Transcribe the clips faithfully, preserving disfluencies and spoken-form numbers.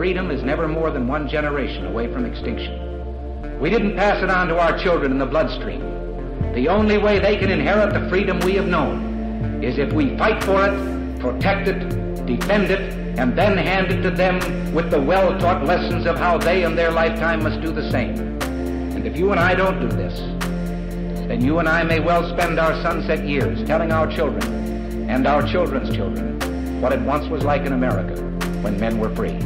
freedom is never more than one generation away from extinction. We didn't pass it on to our children in the bloodstream. The only way they can inherit the freedom we have known is if we fight for it, protect it, defend it, and then hand it to them with the well-taught lessons of how they in their lifetime must do the same. And if you and I don't do this, then you and I may well spend our sunset years telling our children and our children's children what it once was like in America when men were free.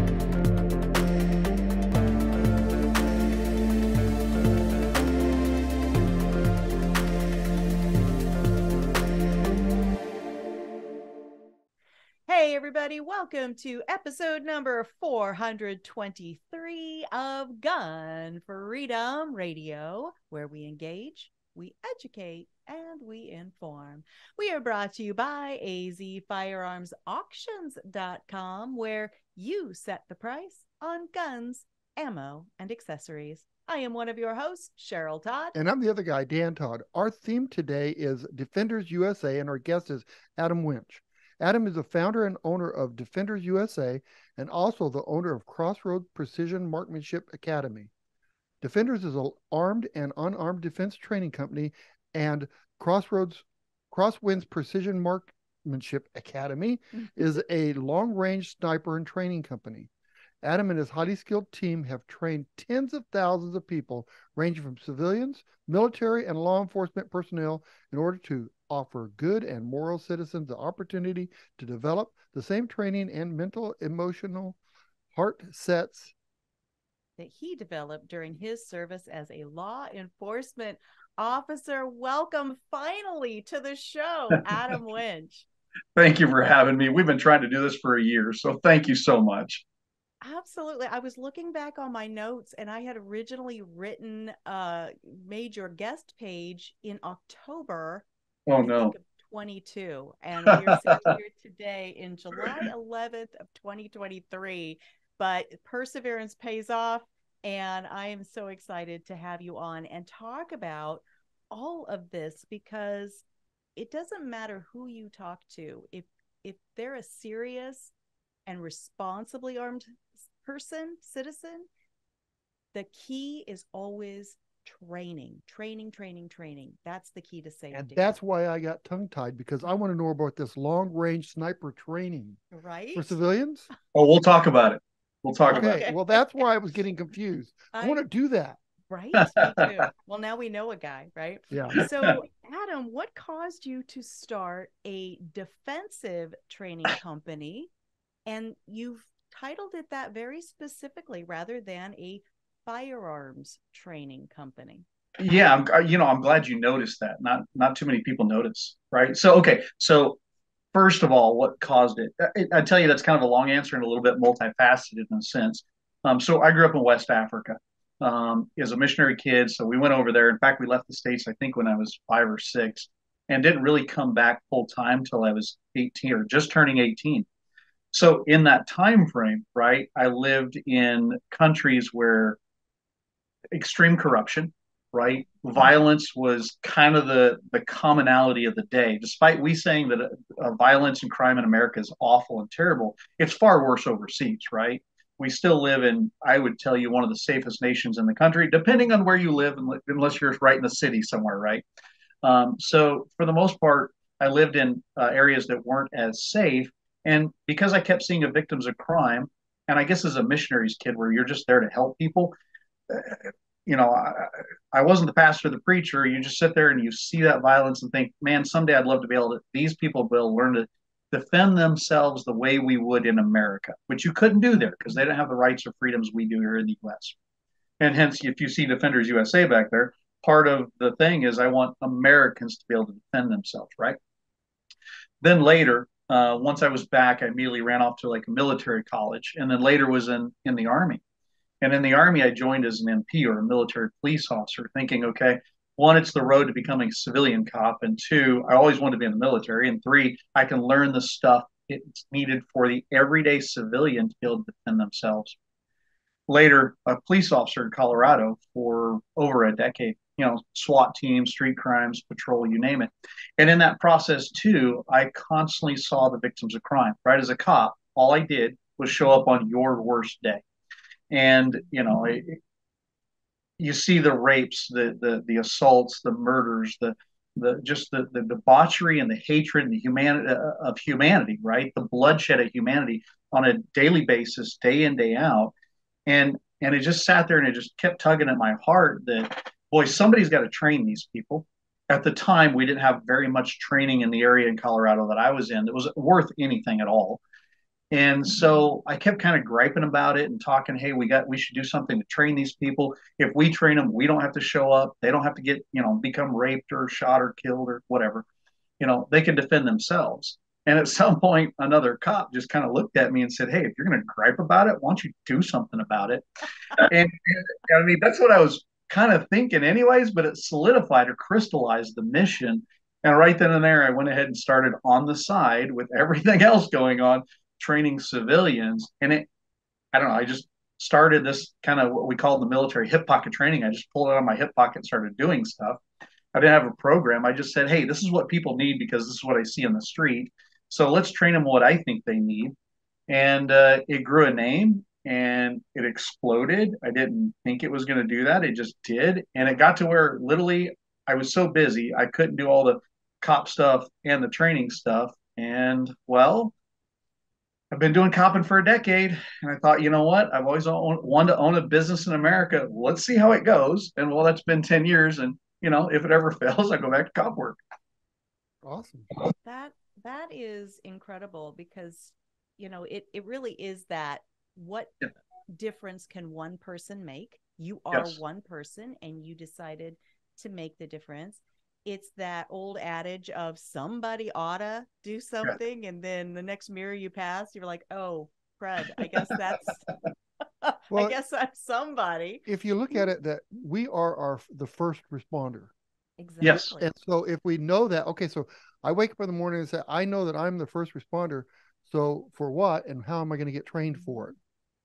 Hey everybody, welcome to episode number four hundred twenty-three of Gun Freedom Radio, where we engage, we educate, and we inform. We are brought to you by A Z firearms auctions dot com, where you set the price on guns, ammo, and accessories. I am one of your hosts, Cheryl Todd. And I'm the other guy, Dan Todd. Our theme today is Defenders U S A, and our guest is Adam Winch. Adam is the founder and owner of Defenders U S A and also the owner of Crosswind Precision Marksmanship Academy. Defenders is an armed and unarmed defense training company, and Crossroads, Crosswind's Precision Marksmanship Academy is a long-range sniper and training company. Adam and his highly skilled team have trained tens of thousands of people, ranging from civilians, military, and law enforcement personnel, in order to offer good and moral citizens the opportunity to develop the same training and mental, emotional heart sets that he developed during his service as a law enforcement officer. Welcome finally to the show, Adam Winch. Thank you for having me. We've been trying to do this for a year, so thank you so much. Absolutely. I was looking back on my notes, and I had originally written uh made your guest page in October. Oh no. twenty-two, and we're sitting here today in July eleventh of twenty twenty-three. But perseverance pays off, and I am so excited to have you on and talk about all of this, because it doesn't matter who you talk to. If if they're a serious and responsibly armed person, citizen, the key is always training, training, training, training. That's the key to safety. And that's why I got tongue-tied, because I want to know about this long-range sniper training. Right? For civilians? Oh, we'll talk about it. We'll talk okay. about it. Well, that's why I was getting confused. I, I want to do that. Right? Me too. Well, now we know a guy, right? Yeah. So, Adam, what caused you to start a defensive training company? And you've titled it that very specifically, rather than a firearms training company. Yeah, I'm, you know, I'm glad you noticed that. Not not too many people notice, right? So, okay, so first of all, what caused it? I, I tell you, that's kind of a long answer and a little bit multifaceted in a sense. Um, so I grew up in West Africa um, as a missionary kid. So we went over there. In fact, we left the States, I think, when I was five or six, and didn't really come back full time till I was eighteen, or just turning eighteen. So in that time frame, right, I lived in countries where extreme corruption, right? Violence was kind of the, the commonality of the day. Despite we saying that uh, violence and crime in America is awful and terrible, it's far worse overseas, right? We still live in, I would tell you, one of the safest nations in the country, depending on where you live, unless you're right in the city somewhere, right? Um, so for the most part, I lived in uh, areas that weren't as safe. And because I kept seeing victims of crime, and I guess as a missionary's kid where you're just there to help people, uh, you know, I, I wasn't the pastor, the preacher. You just sit there and you see that violence and think, man, someday I'd love to be able to, these people will learn to defend themselves the way we would in America, which you couldn't do there because they didn't have the rights or freedoms we do here in the U S. And hence, if you see Defenders U S A back there, part of the thing is I want Americans to be able to defend themselves, right? Then later, Uh, once I was back, I immediately ran off to like a military college, and then later was in, in the Army. And in the Army, I joined as an M P, or a military police officer, thinking, okay, one, it's the road to becoming a civilian cop. And two, I always wanted to be in the military. And three, I can learn the stuff it's needed for the everyday civilian to be able to defend themselves. Later, a police officer in Colorado for over a decade. You know, SWAT teams, street crimes, patrol, you name it. And in that process, too, I constantly saw the victims of crime, right? As a cop, all I did was show up on your worst day. And, you know, it, you see the rapes, the the the assaults, the murders, the the just the, the debauchery and the hatred and the humanity uh, of humanity, right? The bloodshed of humanity on a daily basis, day in, day out. And and it just sat there and it just kept tugging at my heart that, boy, somebody's got to train these people. At the time, we didn't have very much training in the area in Colorado that I was in that was worth anything at all. And so I kept kind of griping about it and talking, hey, we got, we should do something to train these people. If we train them, we don't have to show up. They don't have to get, you know, become raped or shot or killed or whatever. You know, they can defend themselves. And at some point, another cop just kind of looked at me and said, hey, if you're going to gripe about it, why don't you do something about it? And, and I mean, that's what I was kind of thinking anyways, but it solidified or crystallized the mission. And right then and there, I went ahead and started on the side with everything else going on, training civilians. And it, I don't know, I just started this kind of what we call the military hip pocket training. I just pulled it out of my hip pocket and started doing stuff. I didn't have a program. I just said, hey, this is what people need because this is what I see on the street. So let's train them what I think they need. And uh, it grew a name and it exploded. I didn't think it was going to do that. It just did. And it got to where literally I was so busy, I couldn't do all the cop stuff and the training stuff. And well, I've been doing copping for a decade, and I thought, you know what? I've always owned, wanted to own a business in America. Let's see how it goes. And well, that's been ten years, and you know, if it ever fails, I go back to cop work. Awesome. That that is incredible because, you know, it it really is that. What yeah. difference can one person make? You are yes. one person, and you decided to make the difference. It's that old adage of somebody oughta do something. Yeah. And then the next mirror you pass, you're like, oh, crud, I guess that's, well, I guess I'm somebody. If you look at it, that we are our, the first responder. Exactly. Yes. And so if we know that, okay, so I wake up in the morning and say, I know that I'm the first responder. So for what, and how am I going to get trained for it?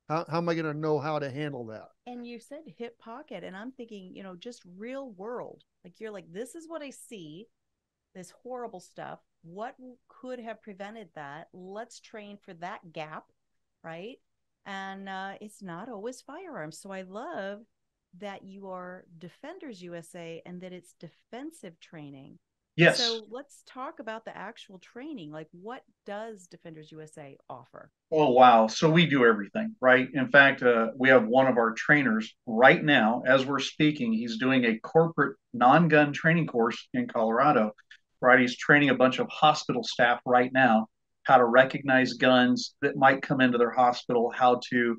How, how am I going to know how to handle that? And you said hip pocket, and I'm thinking, you know, just real world. Like you're like, this is what I see, this horrible stuff. What could have prevented that? Let's train for that gap, right? And uh, it's not always firearms. So I love that you are Defenders U S A and that it's defensive training. Yes. So let's talk about the actual training. Like, what does Defenders U S A offer? Oh, wow. So we do everything, right? In fact, uh, we have one of our trainers right now, as we're speaking, he's doing a corporate non-gun training course in Colorado, right? He's training a bunch of hospital staff right now, how to recognize guns that might come into their hospital, how to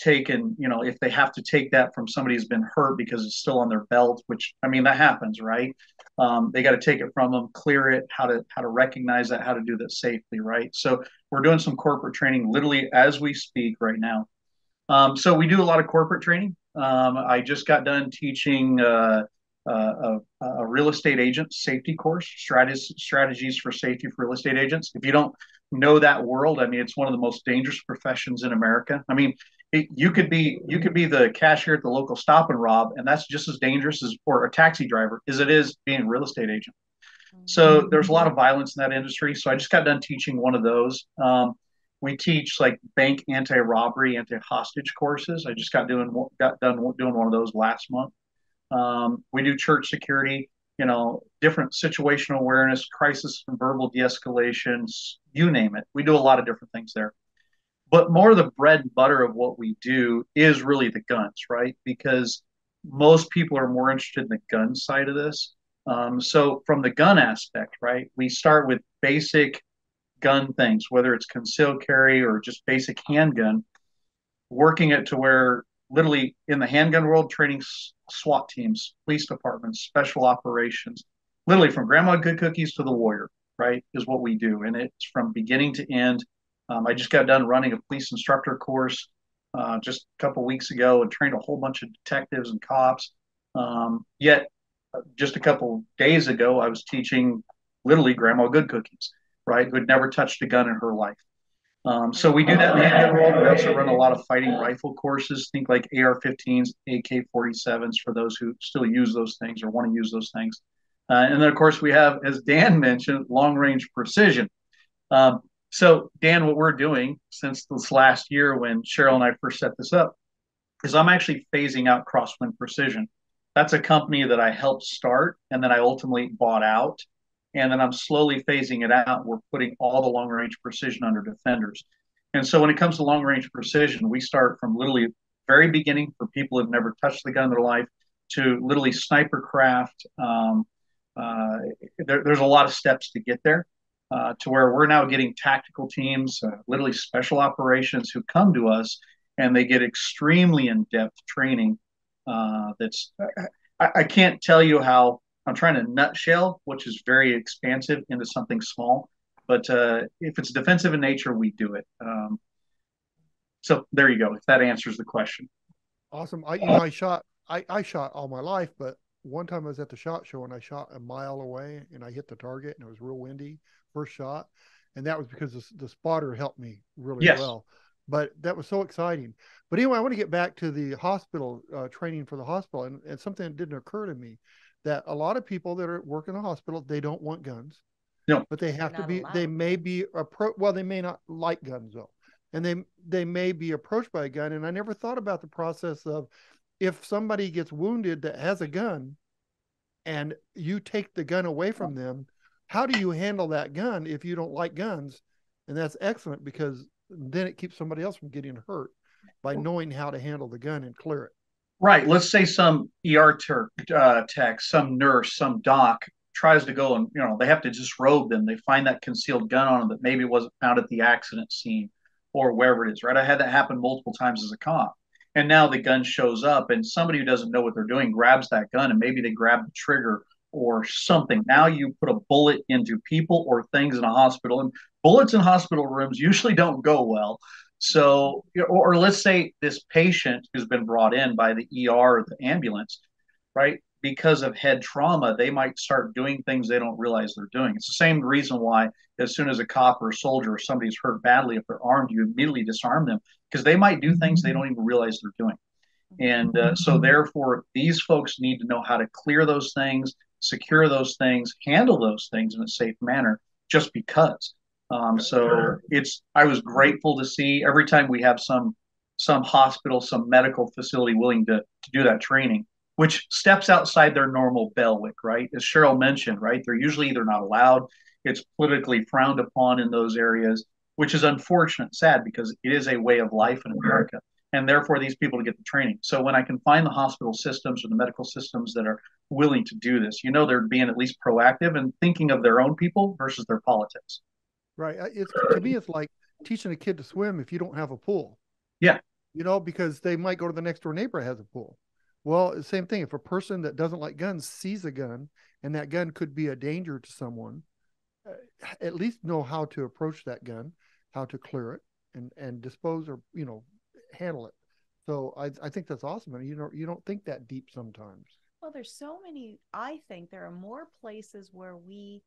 take and, you know, if they have to take that from somebody who's been hurt because it's still on their belt, which, I mean, that happens, right? Um, they got to take it from them, clear it, how to how to recognize that, how to do that safely, right? So we're doing some corporate training literally as we speak right now. Um, so we do a lot of corporate training. Um, I just got done teaching uh, uh, a, a real estate agent safety course, strategies, strategies for safety for real estate agents. If you don't know that world, I mean, it's one of the most dangerous professions in America. I mean, It, you could be you could be the cashier at the local stop and rob, and that's just as dangerous as for a taxi driver as it is being a real estate agent. Mm-hmm. So there's a lot of violence in that industry. So I just got done teaching one of those. Um, we teach like bank anti-robbery, anti-hostage courses. I just got doing got done doing one of those last month. Um, we do church security, you know, different situational awareness, crisis and verbal de-escalations, you name it. We do a lot of different things there. But more the bread and butter of what we do is really the guns, right? Because most people are more interested in the gun side of this. Um, so from the gun aspect, right, we start with basic gun things, whether it's concealed carry or just basic handgun, working it to where literally in the handgun world, training SWAT teams, police departments, special operations, literally from Grandma Good Cookies to the warrior, right, is what we do. And it's from beginning to end. Um, I just got done running a police instructor course uh, just a couple weeks ago and trained a whole bunch of detectives and cops. Um, yet, just a couple days ago, I was teaching literally Grandma Good Cookies, right, who had never touched a gun in her life. Um, so we do that in the handgun world. We also run a lot of fighting rifle courses, think like A R fifteens, A K forty-sevens for those who still use those things or want to use those things. Uh, and then, of course, we have, as Dan mentioned, long-range precision. Um, So, Dan, what we're doing since this last year when Cheryl and I first set this up is I'm actually phasing out Crosswind Precision. That's a company that I helped start and then I ultimately bought out. And then I'm slowly phasing it out. We're putting all the long-range precision under Defenders. And so when it comes to long-range precision, we start from literally very beginning for people who have never touched the gun in their life to literally sniper craft. Um, uh, there, there's a lot of steps to get there uh, to where we're now getting tactical teams, uh, literally special operations who come to us and they get extremely in-depth training. Uh, that's I, I can't tell you how. I'm trying to nutshell, which is very expansive, into something small. But uh, if it's defensive in nature, we do it. Um, so there you go. If that answers the question. Awesome. I, you know, I shot. I, I shot all my life, but one time I was at the SHOT Show and I shot a mile away and I hit the target and it was real windy. First shot, and that was because the, the spotter helped me really yes. well. But that was so exciting. But anyway, I want to get back to the hospital uh, training for the hospital and, and something that didn't occur to me. That a lot of people that are working in a hospital, they don't want guns. No, but they have They're to be. Allowed. They may be appro- Well, they may not like guns though, and they they may be approached by a gun. And I never thought about the process of if somebody gets wounded that has a gun, and you take the gun away from them, how do you handle that gun if you don't like guns? And that's excellent because then it keeps somebody else from getting hurt by knowing how to handle the gun and clear it. Right. Let's say some E R ter- uh, tech, some nurse, some doc tries to go and, you know, they have to disrobe them. They find that concealed gun on them that maybe wasn't found at the accident scene or wherever it is. Right. I had that happen multiple times as a cop. And now the gun shows up and somebody who doesn't know what they're doing grabs that gun and maybe they grab the trigger or something. Now you put a bullet into people or things in a hospital, and bullets in hospital rooms usually don't go well. So, or let's say this patient who's been brought in by the E R or the ambulance, right? Because of head trauma, they might start doing things they don't realize they're doing. It's the same reason why as soon as a cop or a soldier or somebody's hurt badly, if they're armed, you immediately disarm them because they might do things they don't even realize they're doing. And uh, so therefore, these folks need to know how to clear those things, secure those things, handle those things in a safe manner just because. Um, so it's, I was grateful to see every time we have some, some hospital, some medical facility willing to, to do that training, which steps outside their normal bailiwick, right? As Cheryl mentioned, right? They're usually either not allowed. It's politically frowned upon in those areas, which is unfortunate, sad, because it is a way of life in America. And therefore these people to get the training. So when I can find the hospital systems or the medical systems that are willing to do this, you know, they're being at least proactive and thinking of their own people versus their politics. Right. It's, to me, it's like teaching a kid to swim if you don't have a pool. Yeah. You know, because they might go to the next door neighbor that has a pool. Well, same thing. If a person that doesn't like guns sees a gun and that gun could be a danger to someone, at least know how to approach that gun, how to clear it and, and dispose or, you know, handle it. So I, I think that's awesome. I mean, you don't, you don't think that deep sometimes. Well, there's so many. I think there are more places where we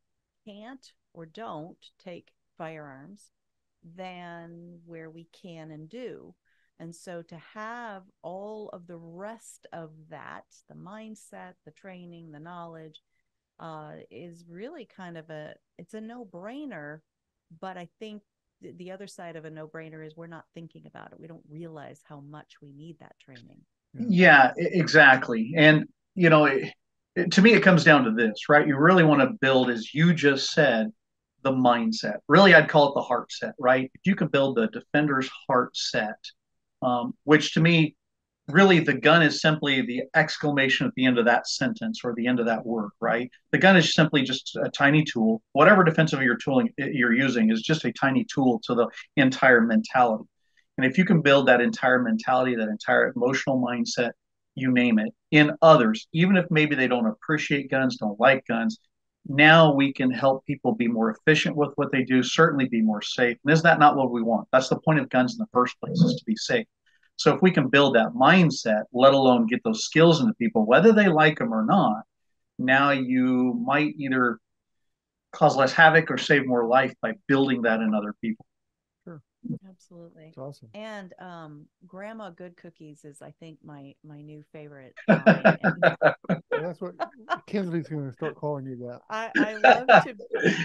can't or don't take firearms than where we can and do. And so to have all of the rest of that, the mindset, the training, the knowledge, uh, is really kind of a, it's a no-brainer, but I think th- the other side of a no-brainer is we're not thinking about it. We don't realize how much we need that training. Yeah, exactly. And, you know, it, it, to me, it comes down to this, right? You really want to build, as you just said, the mindset. Really, I'd call it the heart set, right? If you can build the defender's heart set, um, which to me, really the gun is simply the exclamation at the end of that sentence or the end of that word, right? The gun is simply just a tiny tool. Whatever defensive you're tooling you're using is just a tiny tool to the entire mentality. And if you can build that entire mentality, that entire emotional mindset, you name it, in others, even if maybe they don't appreciate guns, don't like guns, now we can help people be more efficient with what they do, certainly be more safe. And is that not what we want? That's the point of guns in the first place, is to be safe. So if we can build that mindset, let alone get those skills into people, whether they like them or not, now you might either cause less havoc or save more life by building that in other people. Sure. Absolutely. That's awesome. And um, Grandma Good Cookies is, I think, my my new favorite. Um, and... That's what Kinsley's going to start calling you that. I, I love to,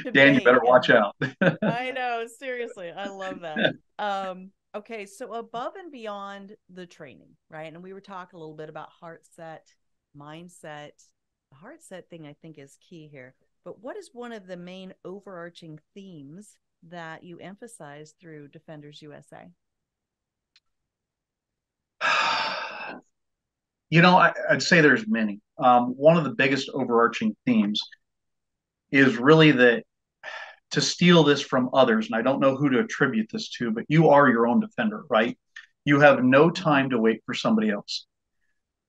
to Dan, bake. You better watch out. I know. Seriously. I love that. Um, okay. So above and beyond the training, right? And we were talking a little bit about heart set, mindset. The heart set thing, I think, is key here. But what is one of the main overarching themes that you emphasize through Defenders U S A? You know, I, I'd say there's many. Um, one of the biggest overarching themes is really that, to steal this from others, and I don't know who to attribute this to, but you are your own defender, right? You have no time to wait for somebody else.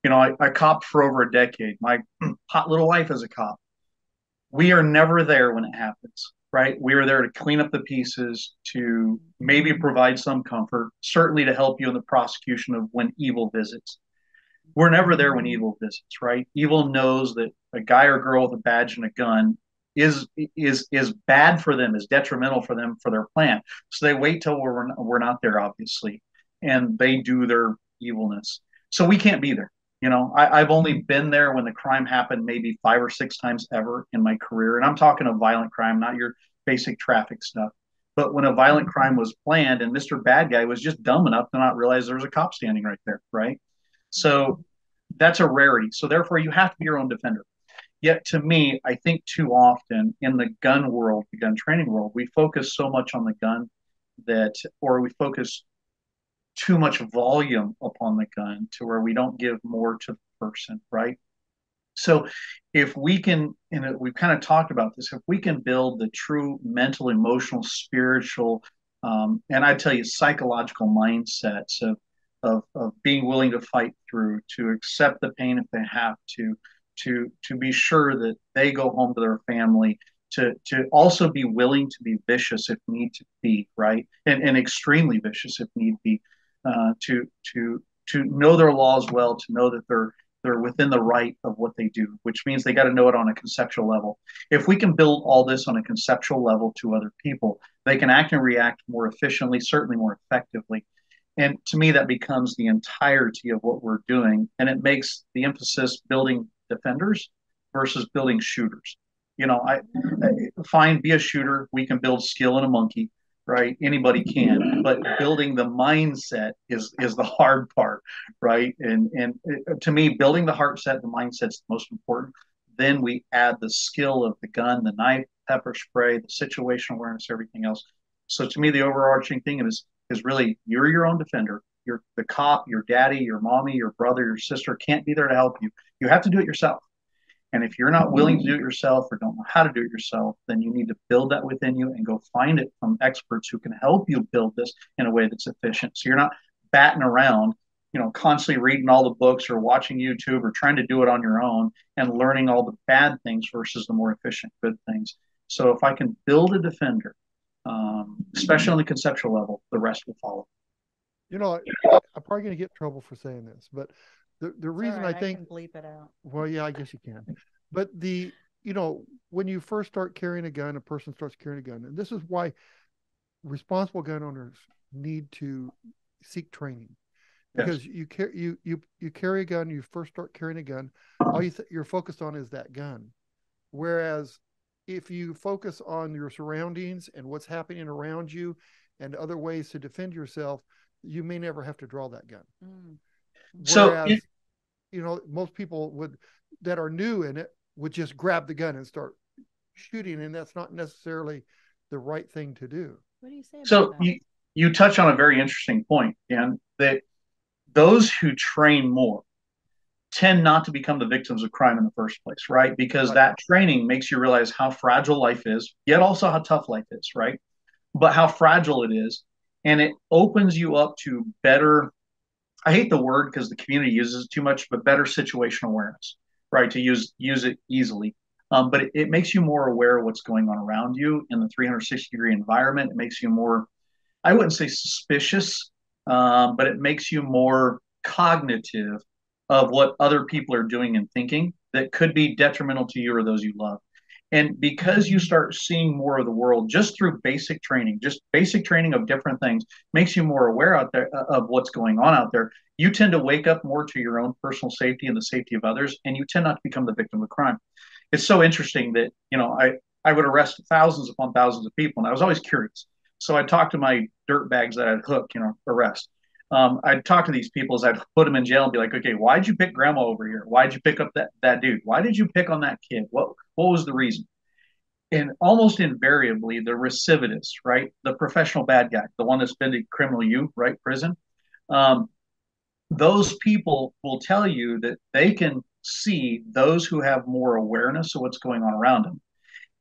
You know, I, I copped for over a decade. My hot little wife is a cop. We are never there when it happens, right? We are there to clean up the pieces, to maybe provide some comfort, certainly to help you in the prosecution of when evil visits. We're never there when evil visits, right? Evil knows that a guy or girl with a badge and a gun is is is bad for them, is detrimental for them, for their plan. So they wait till we're we're not there, obviously, and they do their evilness. So we can't be there. You know, I, I've only been there when the crime happened maybe five or six times ever in my career. And I'm talking a violent crime, not your basic traffic stuff. But when a violent crime was planned and Mister Bad Guy was just dumb enough to not realize there was a cop standing right there, right? So that's a rarity. So therefore, you have to be your own defender. Yet to me, I think too often in the gun world, the gun training world, we focus so much on the gun that, or we focus too much volume upon the gun to where we don't give more to the person, right? So if we can, and we've kind of talked about this, if we can build the true mental, emotional, spiritual, um, and I tell you, psychological mindsets of, of, of being willing to fight through, to accept the pain if they have to, to, to be sure that they go home to their family, to to also be willing to be vicious if need to be, right? And, and extremely vicious if need be. Uh, to to to know their laws well, to know that they're they're within the right of what they do, which means they got to know it on a conceptual level. If we can build all this on a conceptual level to other people, they can act and react more efficiently, certainly more effectively. And to me, that becomes the entirety of what we're doing, and it makes the emphasis building defenders versus building shooters. You know, I, I fine, be a shooter. We can build skill in a monkey. Right? Anybody can, but building the mindset is is the hard part, right? And and it, to me, building the heart set, the mindset's the most important. Then we add the skill of the gun, the knife, pepper spray, the situational awareness, everything else. So to me, the overarching thing is is really you're your own defender. You're the cop, your daddy, your mommy, your brother, your sister can't be there to help you. You have to do it yourself. And if you're not willing to do it yourself or don't know how to do it yourself, then you need to build that within you and go find it from experts who can help you build this in a way that's efficient. So you're not batting around, you know, constantly reading all the books or watching YouTube or trying to do it on your own and learning all the bad things versus the more efficient good things. So if I can build a defender, um, especially on the conceptual level, the rest will follow. You know, I, I'm probably going to get in trouble for saying this, but The the reason right, I think I can bleep it out. Well, yeah, I guess you can. But the you know, when you first start carrying a gun, a person starts carrying a gun. And this is why responsible gun owners need to seek training. Because yes. you carry you you you carry a gun, you first start carrying a gun, all you th- you're focused on is that gun. Whereas if you focus on your surroundings and what's happening around you and other ways to defend yourself, you may never have to draw that gun. Mm. Whereas, so, you know, most people would that are new in it would just grab the gun and start shooting, and that's not necessarily the right thing to do. What do you say about so that? You, you touch on a very interesting point, Dan, that those who train more tend not to become the victims of crime in the first place, right? Because right. that training makes you realize how fragile life is, yet also how tough life is, right? But how fragile it is, and it opens you up to better. I hate the word because the community uses it too much, but better situational awareness, right? To use use it easily. Um, but it, it makes you more aware of what's going on around you in the three hundred sixty degree environment. It makes you more, I wouldn't say suspicious, um, but it makes you more cognitive of what other people are doing and thinking that could be detrimental to you or those you love. And because you start seeing more of the world just through basic training, just basic training of different things makes you more aware out there of what's going on out there. You tend to wake up more to your own personal safety and the safety of others, and you tend not to become the victim of crime. It's so interesting that, you know, I, I would arrest thousands upon thousands of people, and I was always curious. So I'd talk to my dirtbags that I'd hook, you know, arrest. Um, I'd talk to these people as I'd put them in jail and be like, okay, why'd you pick grandma over here? Why'd you pick up that, that dude? Why did you pick on that kid? What what was the reason? And almost invariably, the recidivist, right? The professional bad guy, the one that's been to criminal youth, right? Prison. Um, those people will tell you that they can see those who have more awareness of what's going on around them.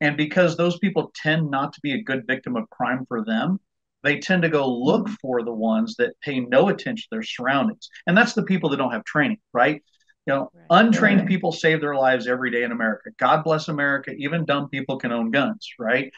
And because those people tend not to be a good victim of crime for them, they tend to go look for the ones that pay no attention to their surroundings. And that's the people that don't have training, right? You know, right. untrained right. people save their lives every day in America. God bless America. Even dumb people can own guns, right?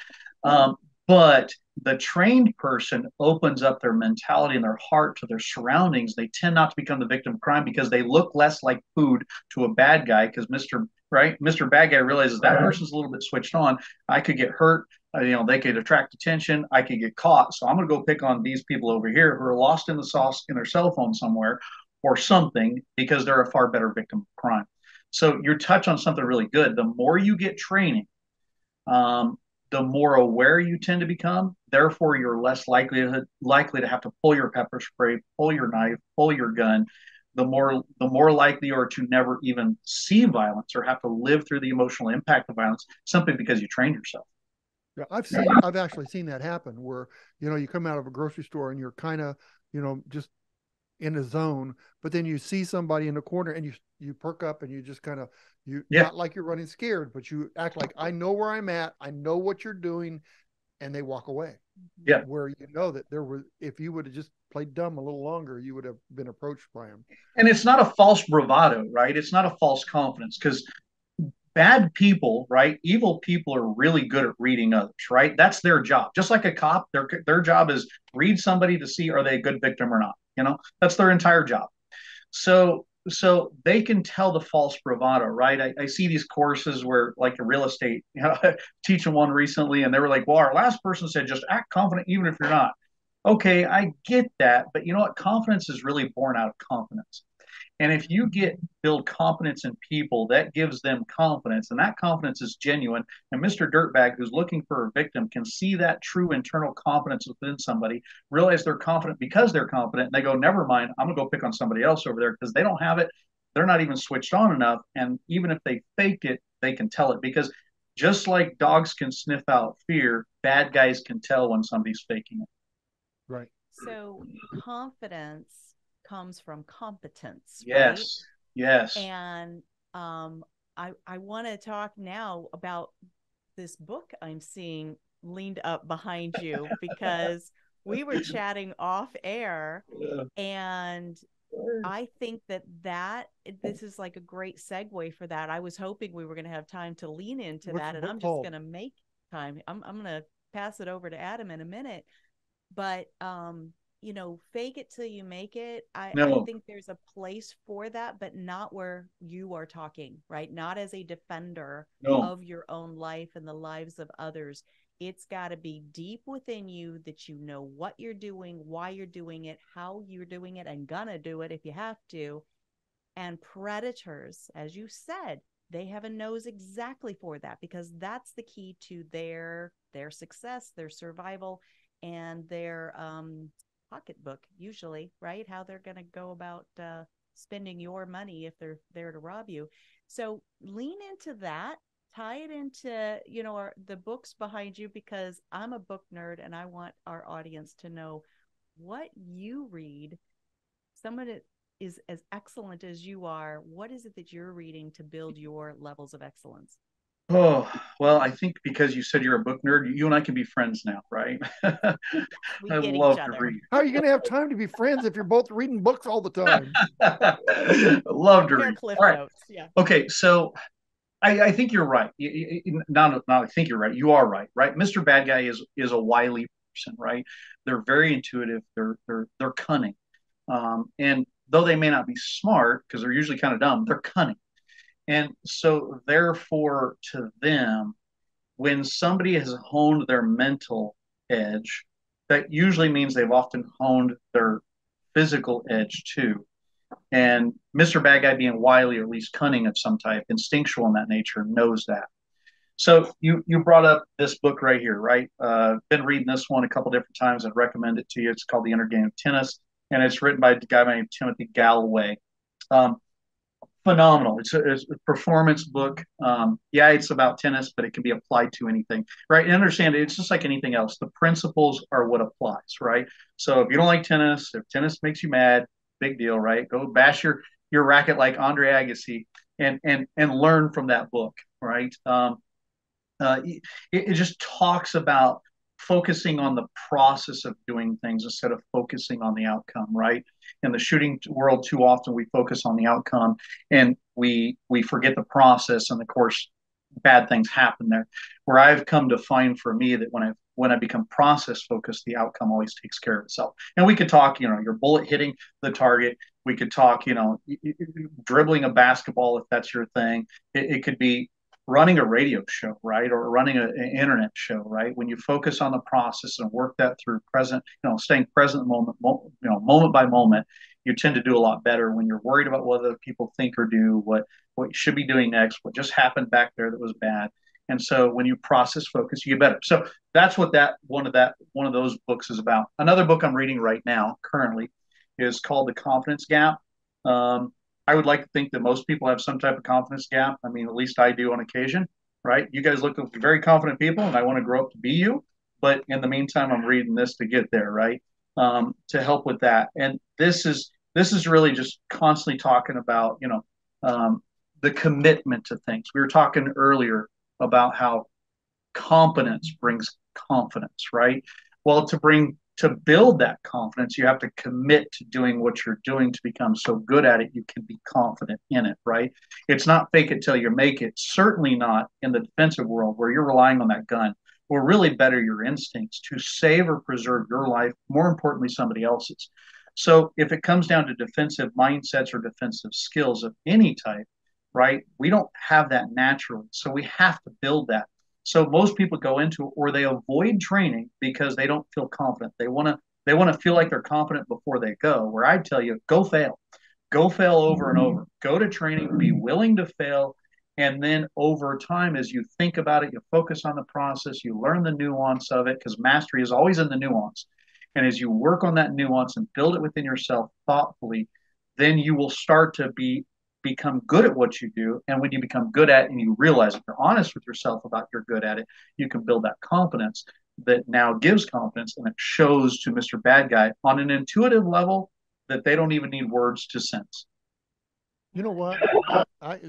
right. Um, but the trained person opens up their mentality and their heart to their surroundings. They tend not to become the victim of crime because they look less like food to a bad guy because Mister Right, Mister Bad Guy realizes that right. person's a little bit switched on. I could get hurt. Uh, you know, they could attract attention. I could get caught. So I'm going to go pick on these people over here who are lost in the sauce in their cell phone somewhere or something because they're a far better victim of crime. So your touch on something really good. The more you get training, um, the more aware you tend to become. Therefore, you're less likely to, likely to have to pull your pepper spray, pull your knife, pull your gun. The more the more likely you are to never even see violence or have to live through the emotional impact of violence simply because you trained yourself. Yeah, I've seen I've actually seen that happen where, you know, you come out of a grocery store and you're kind of, you know, just in a zone, but then you see somebody in the corner and you you perk up and you just kind of you yeah. not like you're running scared, but you act like, I know where I'm at, I know what you're doing, and they walk away. Yeah. Where you know that there were, if you would have just played dumb a little longer, you would have been approached by him. And it's not a false bravado, right? It's not a false confidence, because bad people, right? Evil people are really good at reading others, right? That's their job. Just like a cop, their their job is read somebody to see, are they a good victim or not? You know, that's their entire job. So so they can tell the false bravado, right? I, I see these courses where, like, the real estate, you know, teaching one recently, and they were like, well, our last person said, just act confident, even if you're not. Okay, I get that. But you know what? Confidence is really born out of confidence. And if you get build confidence in people, that gives them confidence. And that confidence is genuine. And Mister Dirtbag, who's looking for a victim, can see that true internal confidence within somebody, realize they're confident because they're confident. And they go, never mind, I'm going to go pick on somebody else over there because they don't have it. They're not even switched on enough. And even if they faked it, they can tell it. Because just like dogs can sniff out fear, bad guys can tell when somebody's faking it. Right. So confidence comes from competence. Yes. Right? Yes. And um, I, I want to talk now about this book I'm seeing leaned up behind you, because we were chatting off air, and I think that that this is like a great segue for that. I was hoping we were going to have time to lean into What's that, and I'm just going to make time. I'm, I'm going to pass it over to Adam in a minute. But, um, you know, fake it till you make it. I, no. I think there's a place for that, but not where you are talking, right? Not as a defender no. of your own life and the lives of others. It's got to be deep within you that you know what you're doing, why you're doing it, how you're doing it, and gonna do it if you have to. And predators, as you said, they have a nose exactly for that, because that's the key to their their success, their survival, and their um, pocketbook, usually, right? How they're going to go about uh, spending your money if they're there to rob you. So lean into that, tie it into, you know, our, the books behind you, because I'm a book nerd and I want our audience to know what you read. Someone that is as excellent as you are, what is it that you're reading to build your levels of excellence? Oh, well, I think because you said you're a book nerd, you and I can be friends now, right? I love to read. How are you going to have time to be friends if you're both reading books all the time? Love to read. All right. Yeah. Okay, so I, I think you're right. Not, not I think you're right. You are right, right? Mister Bad Guy is is a wily person, right? They're very intuitive. They're they're they're cunning, um, and though they may not be smart because they're usually kind of dumb, they're cunning. And so, therefore, to them, when somebody has honed their mental edge, that usually means they've often honed their physical edge too. And Mister Bad Guy, being wily or at least cunning of some type, instinctual in that nature, knows that. So you you brought up this book right here, right? Uh, been reading this one a couple different times. I'd recommend it to you. It's called The Inner Game of Tennis, and it's written by a guy named Timothy Gallwey. Um, phenomenal. It's a, it's a performance book. Um, yeah, it's about tennis, but it can be applied to anything, right? And understand, it's just like anything else. The principles are what applies, right? So if you don't like tennis, if tennis makes you mad, big deal, right? Go bash your your racket like Andre Agassi, and and and learn from that book, right? Um, uh, it, it just talks about focusing on the process of doing things instead of focusing on the outcome, right? In the shooting world, too often we focus on the outcome and we we forget the process, and of course, bad things happen there. Where I've come to find for me that when I when I become process focused, the outcome always takes care of itself. And we could talk, you know, your bullet hitting the target. We could talk, you know, dribbling a basketball, if that's your thing. It, it could be running a radio show, right? Or running a, an internet show, right? When you focus on the process and work that through present, you know, staying present moment, mo- you know, moment by moment, you tend to do a lot better. When you're worried about what other people think or do, what, what you should be doing next, what just happened back there that was bad. And so when you process focus, you get better. So that's what that one of that one of those books is about. Another book I'm reading right now currently is called The Confidence Gap. Um, I would like to think that most people have some type of confidence gap. I mean, at least I do on occasion, right? You guys look like very confident people, and I want to grow up to be you. But in the meantime, I'm reading this to get there, right? Um, to help with that. And this is this is really just constantly talking about, you know, um, the commitment to things. We were talking earlier about how competence brings confidence, right? Well, to bring, to build that confidence, you have to commit to doing what you're doing to become so good at it, you can be confident in it, right? It's not fake it till you make it, certainly not in the defensive world where you're relying on that gun, or really better your instincts to save or preserve your life, more importantly, somebody else's. So if it comes down to defensive mindsets or defensive skills of any type, right? We don't have that naturally. So we have to build that. So most people go into it, or they avoid training because they don't feel confident. They want to, they want to feel like they're confident before they go, where I tell you, go fail, go fail over and over, go to training, be willing to fail. And then over time, as you think about it, you focus on the process, you learn the nuance of it, because mastery is always in the nuance. And as you work on that nuance and build it within yourself thoughtfully, then you will start to be become good at what you do. And when you become good at it and you realize, if you're honest with yourself about you're good at it, you can build that confidence that now gives confidence, and it shows to Mister Bad Guy on an intuitive level that they don't even need words to sense. You know what? I, I,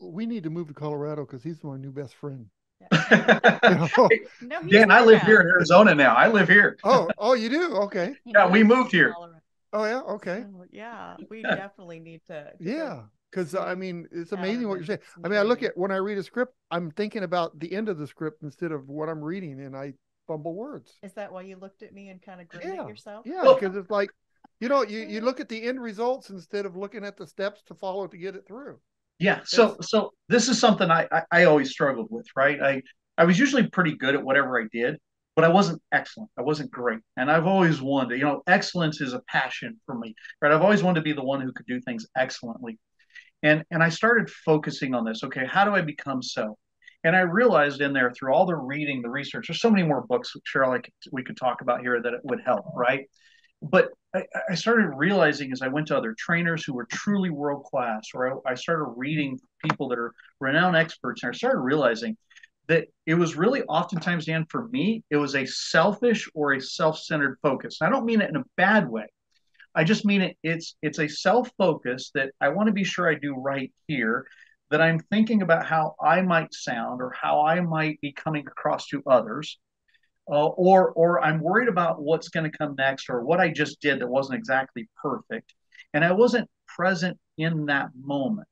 we need to move to Colorado because he's my new best friend. Yeah. You know? No, Dan, I live now. Here in Arizona now. I live here. Oh, oh, you do? Okay. You yeah, know, we moved here. Colorado. Oh, yeah? Okay. Oh, yeah, we definitely need to. Yeah. Because, I mean, it's amazing what you're saying. I mean, I look at when I read a script, I'm thinking about the end of the script instead of what I'm reading, and I fumble words. Is that why you looked at me and kind of grinned yeah. at yourself? Yeah, because it's like, you know, you, you look at the end results instead of looking at the steps to follow to get it through. Yeah, so so this is something I, I, I always struggled with, right? I, I was usually pretty good at whatever I did, but I wasn't excellent. I wasn't great. And I've always wanted, you know, excellence is a passion for me, right? I've always wanted to be the one who could do things excellently. And and I started focusing on this. Okay, how do I become so? And I realized in there, through all the reading, the research, there's so many more books, Cheryl, I could, we could talk about here that it would help, right? But I, I started realizing as I went to other trainers who were truly world-class, or I, I started reading people that are renowned experts, and I started realizing that it was really oftentimes, Dan, for me, it was a selfish or a self-centered focus. And I don't mean it in a bad way. I just mean it, it's it's a self-focus that I want to be sure I do right here, that I'm thinking about how I might sound or how I might be coming across to others, uh, or or I'm worried about what's going to come next or what I just did that wasn't exactly perfect. And I wasn't present in that moment.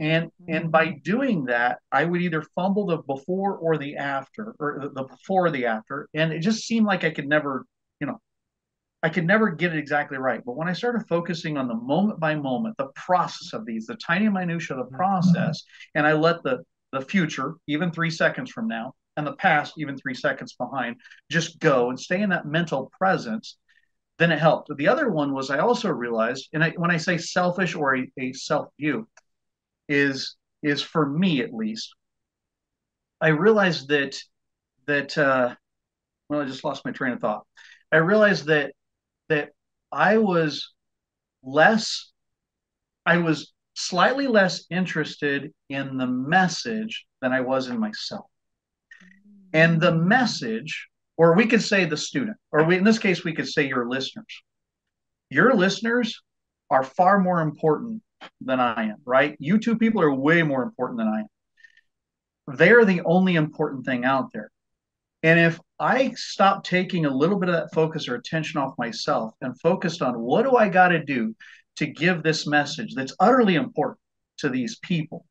And mm-hmm. and by doing that, I would either fumble the before or the after, or the before or the after. And it just seemed like I could never, you know, I could never get it exactly right. But when I started focusing on the moment by moment, the process of these, the tiny minutia of the process, and I let the, the future, even three seconds from now, and the past, even three seconds behind. Just go and stay in that mental presence. Then it helped. The other one was I also realized, and I, when I say selfish or a, a self-view, is is for me at least, I realized that, that uh, well, I just lost my train of thought. I realized that that I was less, I was slightly less interested in the message than I was in myself. And the message, or we could say the student, or we, in this case, we could say your listeners. Your listeners are far more important than I am, right? You two people are way more important than I am. They're the only important thing out there. And if I stop taking a little bit of that focus or attention off myself and focused on what do I got to do to give this message that's utterly important to these people,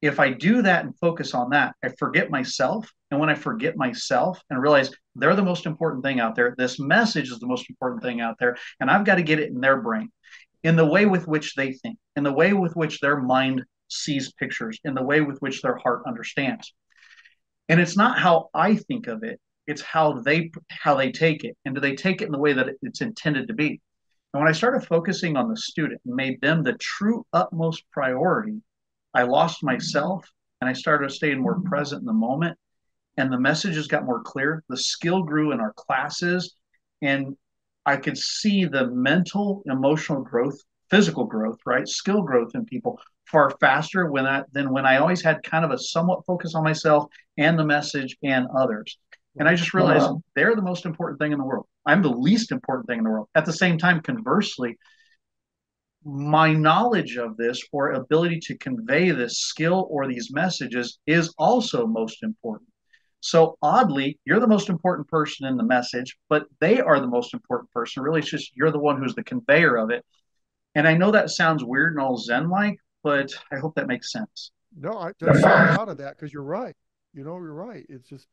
if I do that and focus on that, I forget myself. And when I forget myself and realize they're the most important thing out there, this message is the most important thing out there, and I've got to get it in their brain, in the way with which they think, in the way with which their mind sees pictures, in the way with which their heart understands. And it's not how I think of it, it's how they how they take it. And do they take it in the way that it's intended to be? And when I started focusing on the student and made them the true utmost priority, I lost myself and I started staying more present in the moment. And the messages got more clear. The skill grew in our classes. And I could see the mental, emotional growth, physical growth, right? Skill growth in people far faster when I, than when I always had kind of a somewhat focus on myself and the message and others. And I just realized wow. They're the most important thing in the world. I'm the least important thing in the world. At the same time, conversely, my knowledge of this or ability to convey this skill or these messages is also most important. So oddly, you're the most important person in the message, but they are the most important person. Really, it's just you're the one who's the conveyor of it. And I know that sounds weird and all zen-like, but I hope that makes sense. No, I just saw out of that because you're right. You know, you're right. It's just,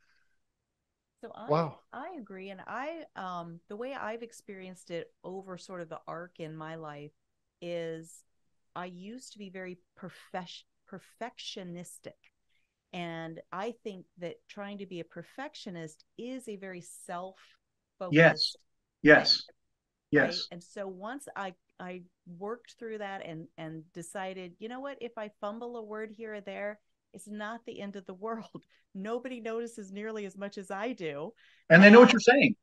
so I, wow. I agree. And I, um, the way I've experienced it over sort of the arc in my life is I used to be very perfection, perfectionistic. And I think that trying to be a perfectionist is a very self-focused. Yes. Yes. Thing. Yes. Right? And so once I, I worked through that and, and decided, you know what, if I fumble a word here or there, it's not the end of the world. Nobody notices nearly as much as I do. And they know what you're saying.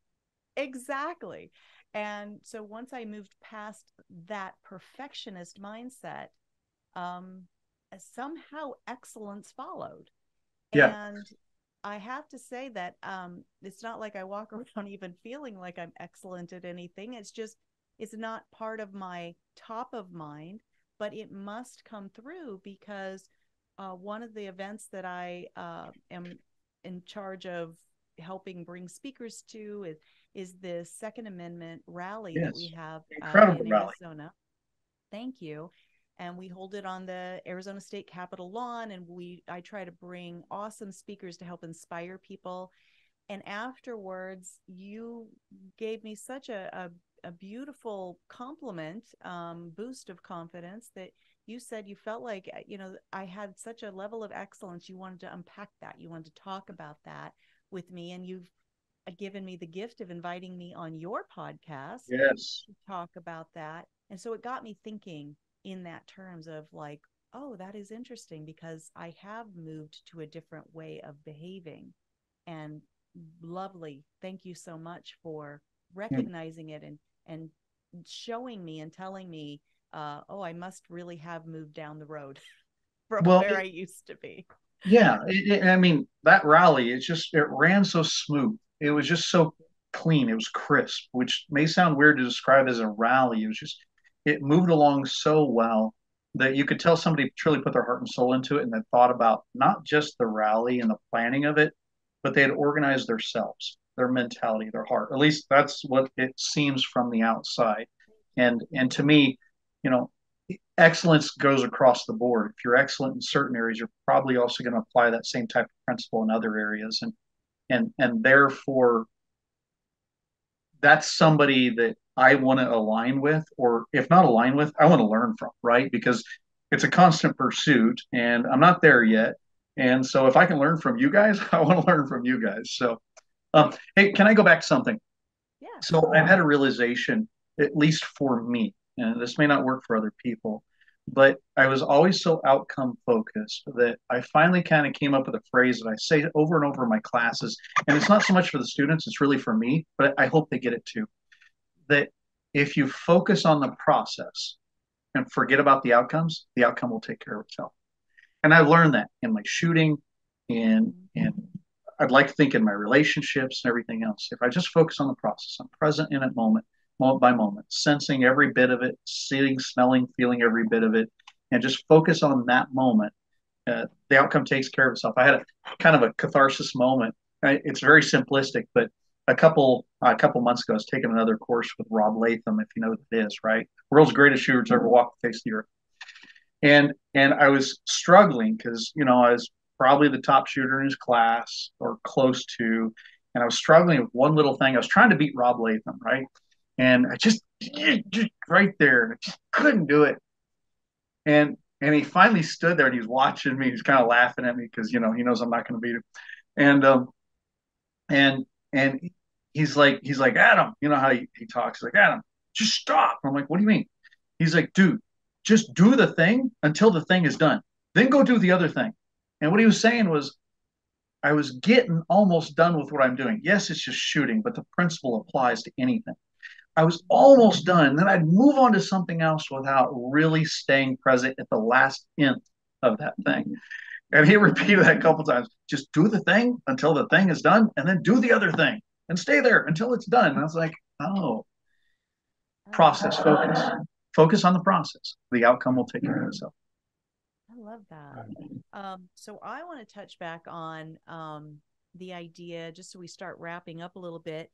Exactly. And so once I moved past that perfectionist mindset, um, somehow excellence followed. Yeah. And I have to say that um, it's not like I walk around even feeling like I'm excellent at anything. It's just, it's not part of my top of mind, but it must come through because Uh, one of the events that I uh, am in charge of helping bring speakers to is, is the Second Amendment rally yes. that we have uh, in rally. Arizona. Thank you. And we hold it on the Arizona State Capitol lawn. And we I try to bring awesome speakers to help inspire people. And afterwards, you gave me such a, a, a beautiful compliment, um, boost of confidence that you said you felt like, you know, I had such a level of excellence. You wanted to unpack that. You wanted to talk about that with me. And you've given me the gift of inviting me on your podcast yes. to talk about that. And so it got me thinking in that terms of like, oh, that is interesting because I have moved to a different way of behaving. And lovely. Thank you so much for recognizing mm. it and, and showing me and telling me Uh, oh, I must really have moved down the road from well, where I used to be. Yeah. It, it, I mean, that rally, it's just, it ran so smooth. It was just so clean. It was crisp, which may sound weird to describe as a rally. It was just, it moved along so well that you could tell somebody truly put their heart and soul into it. And they thought about not just the rally and the planning of it, but they had organized themselves, their mentality, their heart. At least that's what it seems from the outside. And, and to me, you know, excellence goes across the board. If you're excellent in certain areas, you're probably also going to apply that same type of principle in other areas. And, and, and therefore, that's somebody that I want to align with, or if not align with, I want to learn from, right? Because it's a constant pursuit and I'm not there yet. And so if I can learn from you guys, I want to learn from you guys. So, um, hey, can I go back to something? Yeah. So I've had a realization, at least for me, and this may not work for other people, but I was always so outcome focused that I finally kind of came up with a phrase that I say over and over in my classes. And it's not so much for the students, it's really for me, but I hope they get it too. That if you focus on the process and forget about the outcomes, the outcome will take care of itself. And I learned that in my shooting, and and I'd like to think in my relationships and everything else. If I just focus on the process, I'm present in it moment, moment by moment, sensing every bit of it, seeing, smelling, feeling every bit of it, and just focus on that moment, uh, the outcome takes care of itself. I had a kind of a catharsis moment. I, it's very simplistic, but a couple uh, a couple months ago, I was taking another course with Rob Latham, if you know what it is, right? World's greatest shooter to ever walk the face of the earth. And and I was struggling because, you know, I was probably the top shooter in his class or close to, and I was struggling with one little thing. I was trying to beat Rob Latham, right? And I just, just right there, I just couldn't do it. And and he finally stood there and he was watching me. He's kind of laughing at me because, you know, he knows I'm not going to beat him. And um and and he's like he's like Adam, you know how he, he talks. He's like, Adam, just stop. I'm like, what do you mean? He's like, dude, just do the thing until the thing is done. Then go do the other thing. And what he was saying was, I was getting almost done with what I'm doing. Yes, it's just shooting, but the principle applies to anything. I was almost done. Then I'd move on to something else without really staying present at the last nth of that thing. And he repeated that a couple times. Just do the thing until the thing is done, and then do the other thing and stay there until it's done. And I was like, oh, process, focus. Focus on the process. The outcome will take care of itself. I love that. Um, so I want to touch back on um, the idea, just so we start wrapping up a little bit,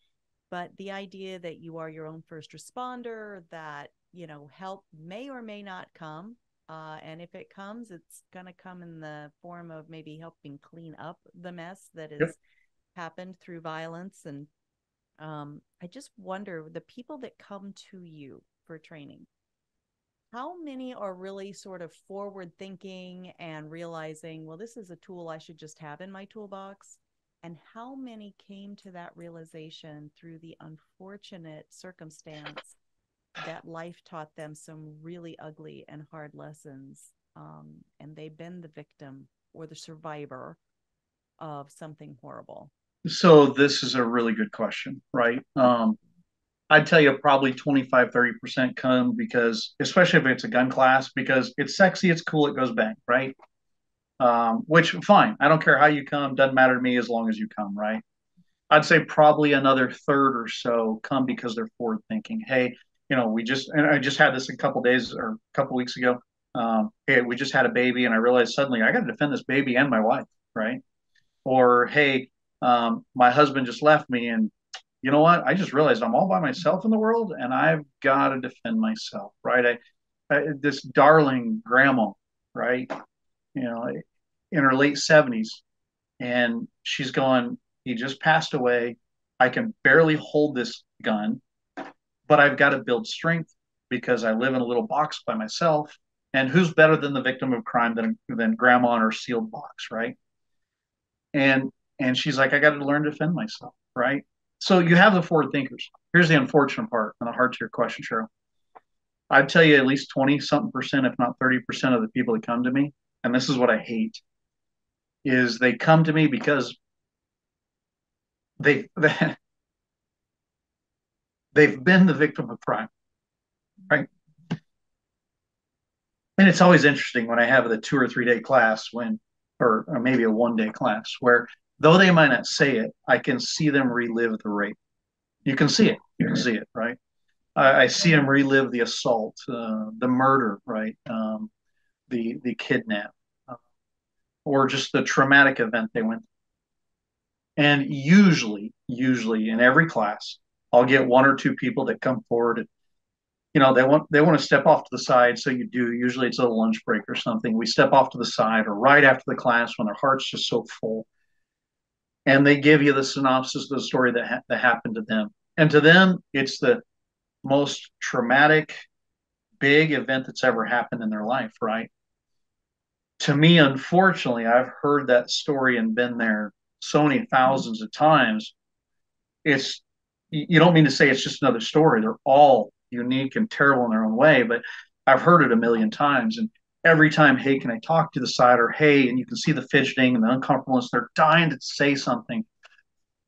but the idea that you are your own first responder, that, you know, help may or may not come. Uh, and if it comes, it's going to come in the form of maybe helping clean up the mess that has yep. happened through violence. And um, I just wonder, the people that come to you for training, how many are really sort of forward thinking and realizing, well, this is a tool I should just have in my toolbox? And how many came to that realization through the unfortunate circumstance that life taught them some really ugly and hard lessons, um, and they've been the victim or the survivor of something horrible? So this is a really good question, right? Um, I'd tell you probably twenty-five, thirty percent come because, especially if it's a gun class, because it's sexy, it's cool, it goes bang, right? Um, which, fine, I don't care how you come, doesn't matter to me as long as you come, right? I'd say probably another third or so come because they're forward thinking. Hey, you know, we just, and I just had this a couple days or a couple weeks ago. Um, hey, we just had a baby and I realized suddenly I got to defend this baby and my wife, right? Or, hey, um, my husband just left me and, you know what? I just realized I'm all by myself in the world and I've got to defend myself, right? I, I, this darling grandma, right? You know, in her late seventies, and she's going, he just passed away. I can barely hold this gun, but I've got to build strength because I live in a little box by myself. And who's better than the victim of crime than, than grandma in her sealed box, right? And, and she's like, I got to learn to defend myself, right? So you have the forward thinkers. Here's the unfortunate part and the heart to your question, Cheryl. I'd tell you at least twenty something percent, if not thirty percent of the people that come to me, and this is what I hate, is they come to me because they, they, they've been the victim of crime, right? And it's always interesting when I have the two or three day class when, or, or maybe a one day class where, though they might not say it, I can see them relive the rape. You can see it. You can see it, right? I, I see them relive the assault, uh, the murder, right? Um, the the kidnap, uh, or just the traumatic event they went through. And usually, usually in every class, I'll get one or two people that come forward. And, you know, they want they want to step off to the side. So you do. Usually it's a lunch break or something. We step off to the side or right after the class when their heart's just so full. And they give you the synopsis of the story that, ha that happened to them. And to them, it's the most traumatic, big event that's ever happened in their life, right? to me, unfortunately, I've heard that story and been there so many thousands of times. It's, you don't mean to say it's just another story. They're all unique and terrible in their own way, but I've heard it a million times. And every time, hey, can I talk to the side, or hey, and you can see the fidgeting and the uncomfortableness, they're dying to say something.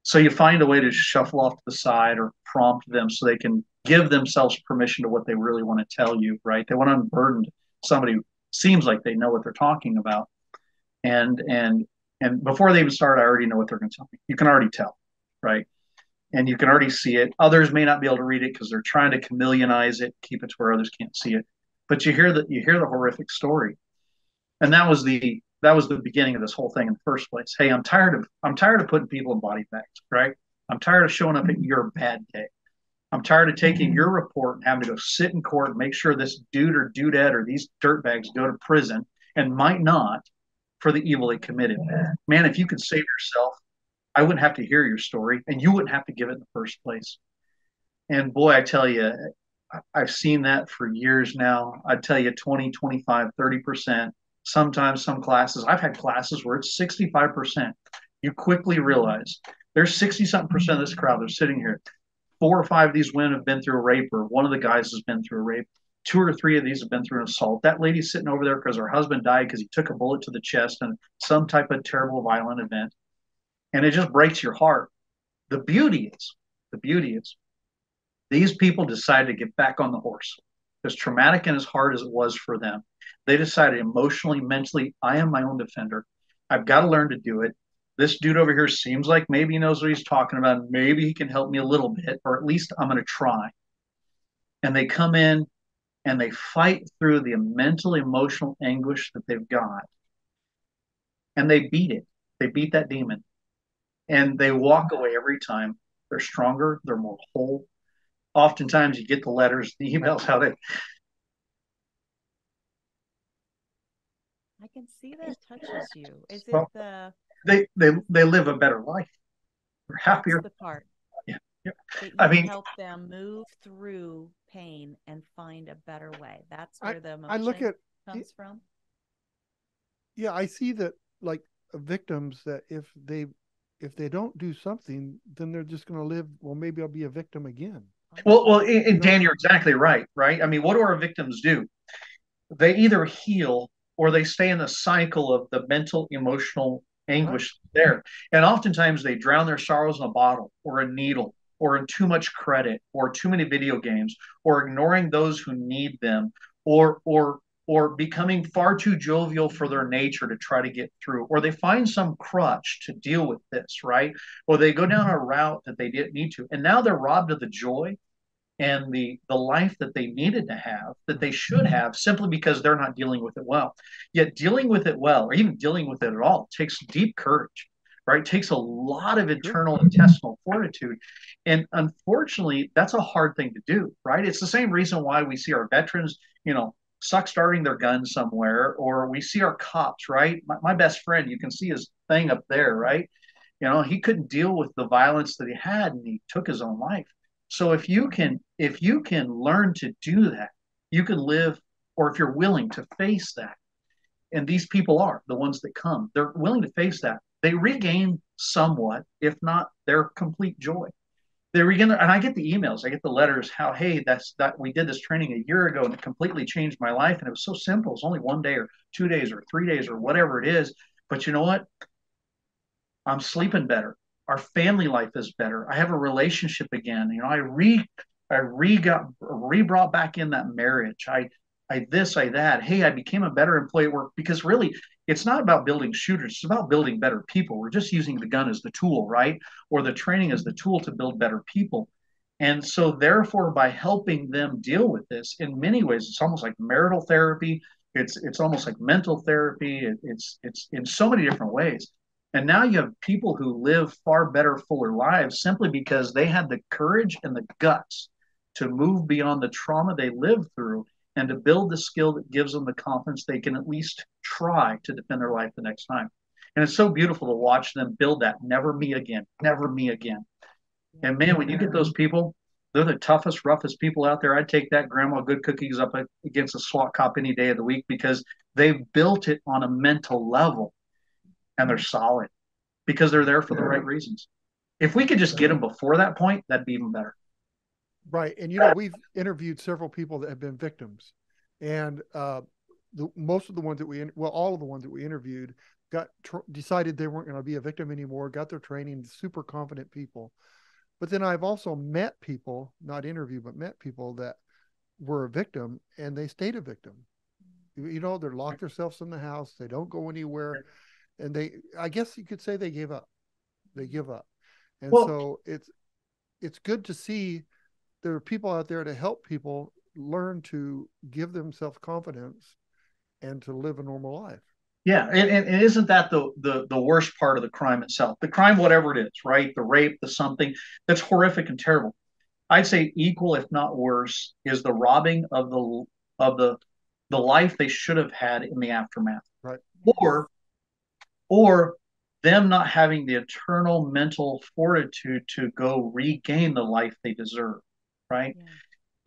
So you find a way to shuffle off to the side or prompt them so they can give themselves permission to what they really want to tell you, right? They want to unburden somebody who seems like they know what they're talking about. And and and before they even start, I already know what they're going to tell me. You can already tell, right? And you can already see it. Others may not be able to read it because they're trying to chameleonize it, keep it to where others can't see it. But you hear the, you hear the horrific story. And that was the that was the beginning of this whole thing in the first place. Hey, I'm tired of I'm tired of putting people in body bags, right? I'm tired of showing up at your bad day. I'm tired of taking your report and having to go sit in court and make sure this dude or dudette or these dirtbags go to prison and might not for the evil they committed. Man, if you could save yourself, I wouldn't have to hear your story and you wouldn't have to give it in the first place. And boy, I tell you, I've seen that for years now. I tell you, twenty, twenty-five, thirty percent, sometimes some classes. I've had classes where it's sixty-five percent. You quickly realize there's sixty-something percent of this crowd that's sitting here. Four or five of these women have been through a rape, or one of the guys has been through a rape. Two or three of these have been through an assault. That lady's sitting over there because her husband died because he took a bullet to the chest in some type of terrible, violent event. And it just breaks your heart. The beauty is, the beauty is, these people decided to get back on the horse. As traumatic and as hard as it was for them, they decided emotionally, mentally, I am my own defender. I've got to learn to do it. This dude over here seems like maybe he knows what he's talking about. Maybe he can help me a little bit, or at least I'm going to try. And they come in and they fight through the mental, emotional anguish that they've got. And they beat it. They beat that demon. And they walk away every time. They're stronger. They're more whole. Oftentimes you get the letters, the emails out. It. I can see that touches you. Is it well, the they they they live a better life. They're happier. That's the part. Yeah. Yeah. That you I mean, help them move through pain and find a better way. That's where I, the emotion I look at, comes yeah, from. Yeah, I see that, like victims, that if they if they don't do something, then they're just going to live. Well, maybe I'll be a victim again. Well, well, and Dan, you're exactly right, right? I mean, what do our victims do? They either heal or they stay in the cycle of the mental, emotional anguish there. And oftentimes they drown their sorrows in a bottle or a needle or in too much credit or too many video games or ignoring those who need them or or or becoming far too jovial for their nature to try to get through, or they find some crutch to deal with this, right? Or they go down a route that they didn't need to. And now they're robbed of the joy and the, the life that they needed to have, that they should have, simply because they're not dealing with it well. Yet dealing with it well, or even dealing with it at all, takes deep courage, right? It takes a lot of internal intestinal fortitude. And unfortunately, that's a hard thing to do, right? It's the same reason why we see our veterans, you know, suck starting their gun somewhere, or we see our cops, right? My, my best friend, you can see his thing up there, right? You know, he couldn't deal with the violence that he had and he took his own life. So if you can, if you can learn to do that, you can live, or if you're willing to face that, and these people are the ones that come, they're willing to face that. They regain somewhat, if not their complete joy. They regain their, and I get the emails, I get the letters, how, hey, that's that we did this training a year ago and it completely changed my life. And it was so simple. It's only one day or two days or three days or whatever it is. But you know what? I'm sleeping better. Our family life is better. I have a relationship again. You know, I re I re got re brought back in that marriage. I I this, I that. Hey, I became a better employee at work, because really it's not about building shooters. It's about building better people. We're just using the gun as the tool, right? Or the training as the tool to build better people. And so therefore, by helping them deal with this, in many ways, it's almost like marital therapy. It's it's almost like mental therapy. It, it's it's in so many different ways. And now you have people who live far better, fuller lives simply because they had the courage and the guts to move beyond the trauma they lived through and to build the skill that gives them the confidence they can at least try to defend their life the next time. And it's so beautiful to watch them build that. Never me again, never me again. And man, when you get those people, they're the toughest, roughest people out there. I'd take that grandma good cookies up against a SWAT cop any day of the week, because They've built it on a mental level, and they're solid because they're there for yeah. the right reasons. If we could just get them before that point, that'd be even better. Right. And, you know, we've interviewed several people that have been victims, and uh, the, most of the ones that we, well, all of the ones that we interviewed got tr- decided they weren't going to be a victim anymore, got their training, super confident people. But then I've also met people, not interviewed, but met people that were a victim and they stayed a victim. You know, they're locked themselves in the house. They don't go anywhere. And they, I guess you could say they gave up. They give up. And well, so it's, it's good to see there are people out there to help people learn to give themselves confidence and to live a normal life. Yeah. And, and isn't that the, the, the worst part of the crime itself, the crime, whatever it is, right? The rape, the something that's horrific and terrible. I'd say equal, if not worse, is the robbing of the, of the, the life they should have had in the aftermath, right? Or, or them not having the eternal mental fortitude to go regain the life they deserve. Right. Yeah.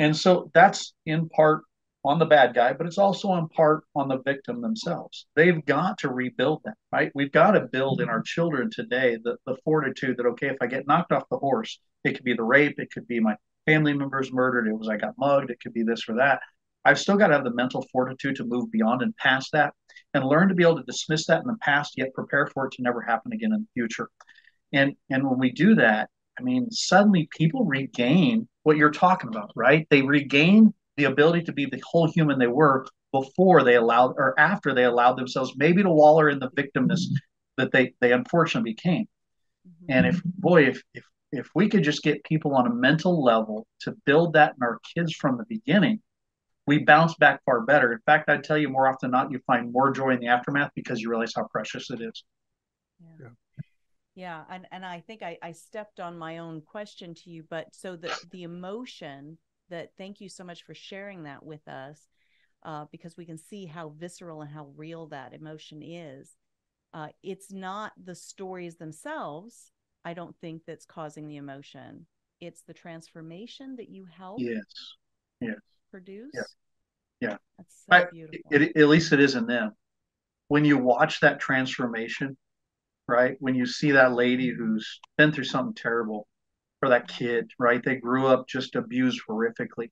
And so that's in part on the bad guy, but it's also in part on the victim themselves. They've got to rebuild that, right? We've got to build in our children today the, the fortitude that, okay, if I get knocked off the horse, it could be the rape, it could be my family members murdered, it was I got mugged, it could be this or that. I've still got to have the mental fortitude to move beyond and past that and learn to be able to dismiss that in the past, yet prepare for it to never happen again in the future. And, and when we do that, I mean, suddenly people regain what you're talking about, right? They regain the ability to be the whole human they were before they allowed, or after they allowed themselves maybe to waller in the victimness that they, they unfortunately became. Mm-hmm. And if, boy, if, if, if we could just get people on a mental level to build that in our kids from the beginning, we bounce back far better. In fact, I tell you more often than not, you find more joy in the aftermath because you realize how precious it is. Yeah. yeah. Yeah. And, and I think I, I stepped on my own question to you, but so the, the emotion that, thank you so much for sharing that with us, uh, because we can see how visceral and how real that emotion is. Uh, it's not the stories themselves, I don't think, that's causing the emotion. It's the transformation that you help yes. Yes. produce. Yeah. yeah. That's so I, beautiful. It, it, at least it is in them. When you watch that transformation, right? When you see that lady who's been through something terrible, or that kid, right? They grew up just abused horrifically.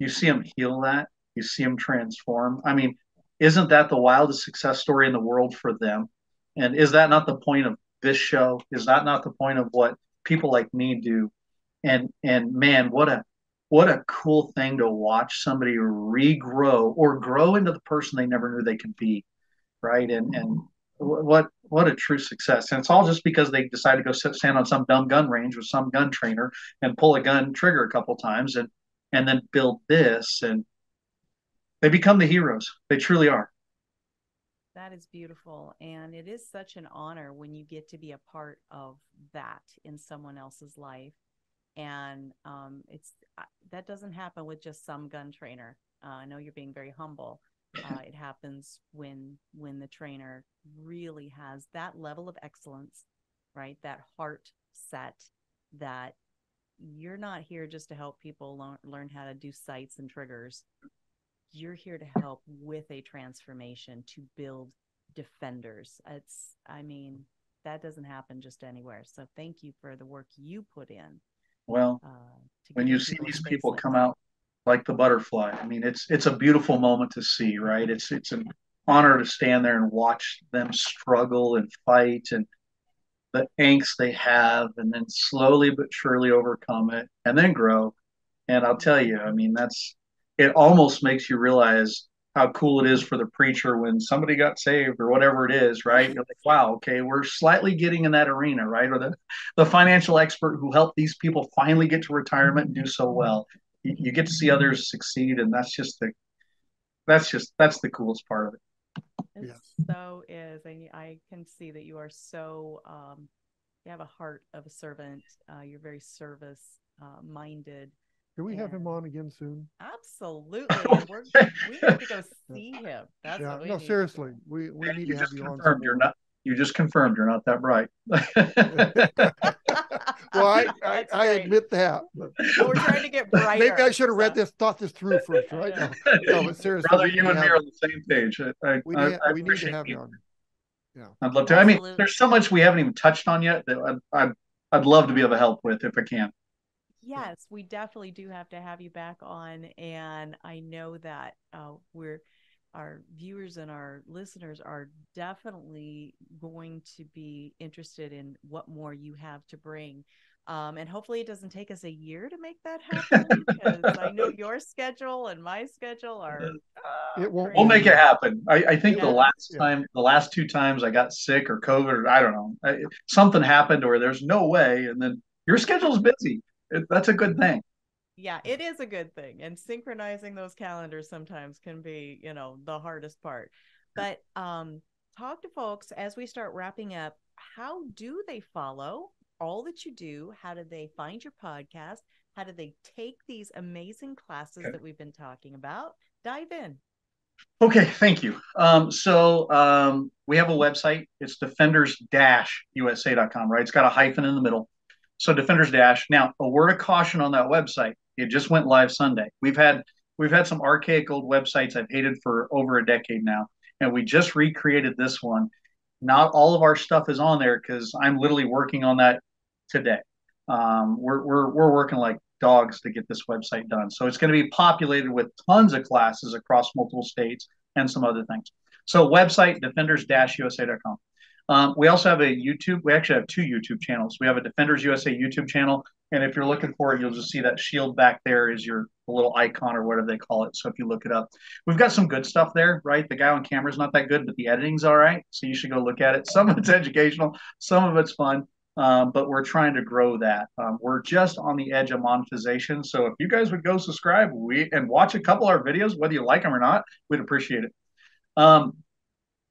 You see them heal that. You see them transform. I mean, isn't that the wildest success story in the world for them? And is that not the point of this show? Is that not the point of what people like me do? And and man, what a what a cool thing to watch somebody regrow or grow into the person they never knew they could be, right? And and What what a true success. And it's all just because they decided to go sit, stand on some dumb gun range with some gun trainer and pull a gun trigger a couple times and and then build this. And they become the heroes. They truly are. That is beautiful. And it is such an honor when you get to be a part of that in someone else's life. And um, it's that doesn't happen with just some gun trainer. Uh, I know you're being very humble. Uh, it happens when when the trainer really has that level of excellence, right? That heart set that you're not here just to help people learn, learn how to do sights and triggers. You're here to help with a transformation to build defenders. It's, I mean, that doesn't happen just anywhere. So thank you for the work you put in. Well, uh, when you see these people come out like the butterfly. I mean, it's it's a beautiful moment to see, right? It's it's an honor to stand there and watch them struggle and fight and the angst they have, and then slowly but surely overcome it and then grow. And I'll tell you, I mean, that's, it almost makes you realize how cool it is for the preacher when somebody got saved or whatever it is, right? You're like, wow, okay, we're slightly getting in that arena, right? Or the, the financial expert who helped these people finally get to retirement and do so well. You get to see others succeed, and that's just the that's just that's the coolest part of it. It yeah. so is, and I can see that you are so um, you have a heart of a servant. Uh, you're very service uh, minded. Can we and... have him on again soon? Absolutely, We're, we need to go see him. That's yeah. what we no, need. seriously, we we need you to have you on. You're not. You just confirmed you're not that bright. Well, I, I, I admit that. But, well, we're trying to get brighter. Maybe I should have read this, thought this through first, right? No, no, but seriously. Brother, you and me are on the same page. I, I, we I, need, I we need to have you on. Yeah. I'd love to. Absolutely. I mean, there's so much we haven't even touched on yet that I'd, I'd, I'd love to be able to help with if I can. Yes, we definitely do have to have you back on. And I know that uh, we're, our viewers and our listeners are definitely going to be interested in what more you have to bring. Um, and hopefully it doesn't take us a year to make that happen, because I know your schedule and my schedule are. Uh, it won't. We'll make it happen. I, I think yeah. the last time, the last two times I got sick or COVID, or I don't know, I, something happened or there's no way. And then your schedule's busy. It, that's a good thing. Yeah, it is a good thing. And synchronizing those calendars sometimes can be, you know, the hardest part. But um, talk to folks as we start wrapping up. How do they follow all that you do? How do they find your podcast? How do they take these amazing classes okay. that we've been talking about? Dive in. Okay, thank you. Um, so um, we have a website. It's defenders dash U S A dot com, right? It's got a hyphen in the middle. So Defenders Dash. Now, a word of caution on that website. It just went live Sunday. We've had we've had some archaic old websites I've hated for over a decade now, and we just recreated this one. Not all of our stuff is on there because I'm literally working on that today. Um, we're we're we're working like dogs to get this website done. So it's going to be populated with tons of classes across multiple states and some other things. So website defenders dash U S A dot com. Um, we also have a YouTube. We actually have two YouTube channels. We have a Defenders U S A YouTube channel. And if you're looking for it, you'll just see that shield back there is your little icon or whatever they call it. So if you look it up, we've got some good stuff there, right? The guy on camera is not that good, but the editing's all right. So you should go look at it. Some of it's educational, some of it's fun, um, but we're trying to grow that. Um, we're just on the edge of monetization. So if you guys would go subscribe we and watch a couple of our videos, whether you like them or not, we'd appreciate it. Um,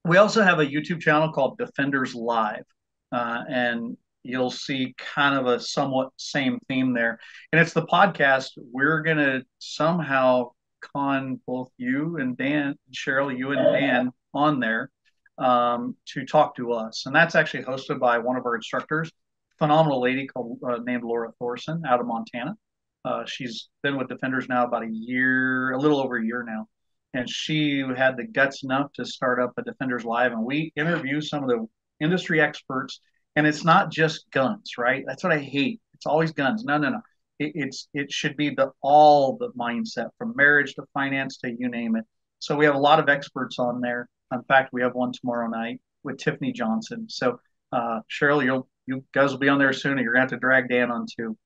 We also have a YouTube channel called Defenders Live, uh, and you'll see kind of a somewhat same theme there. And it's the podcast. We're going to somehow con both you and Dan, Cheryl, you and Dan on there um, to talk to us. And that's actually hosted by one of our instructors, phenomenal lady called uh, named Laura Thorson out of Montana. Uh, she's been with Defenders now about a year, a little over a year now. And she had the guts enough to start up a Defenders Live. And we interview some of the industry experts. And it's not just guns, right? That's what I hate. It's always guns. No, no, no. It, it's, it should be the all the mindset, from marriage to finance to you name it. So we have a lot of experts on there. In fact, we have one tomorrow night with Tiffany Johnson. So, uh, Cheryl, you'll, you guys will be on there soon. And you're going to have to drag Dan on, too.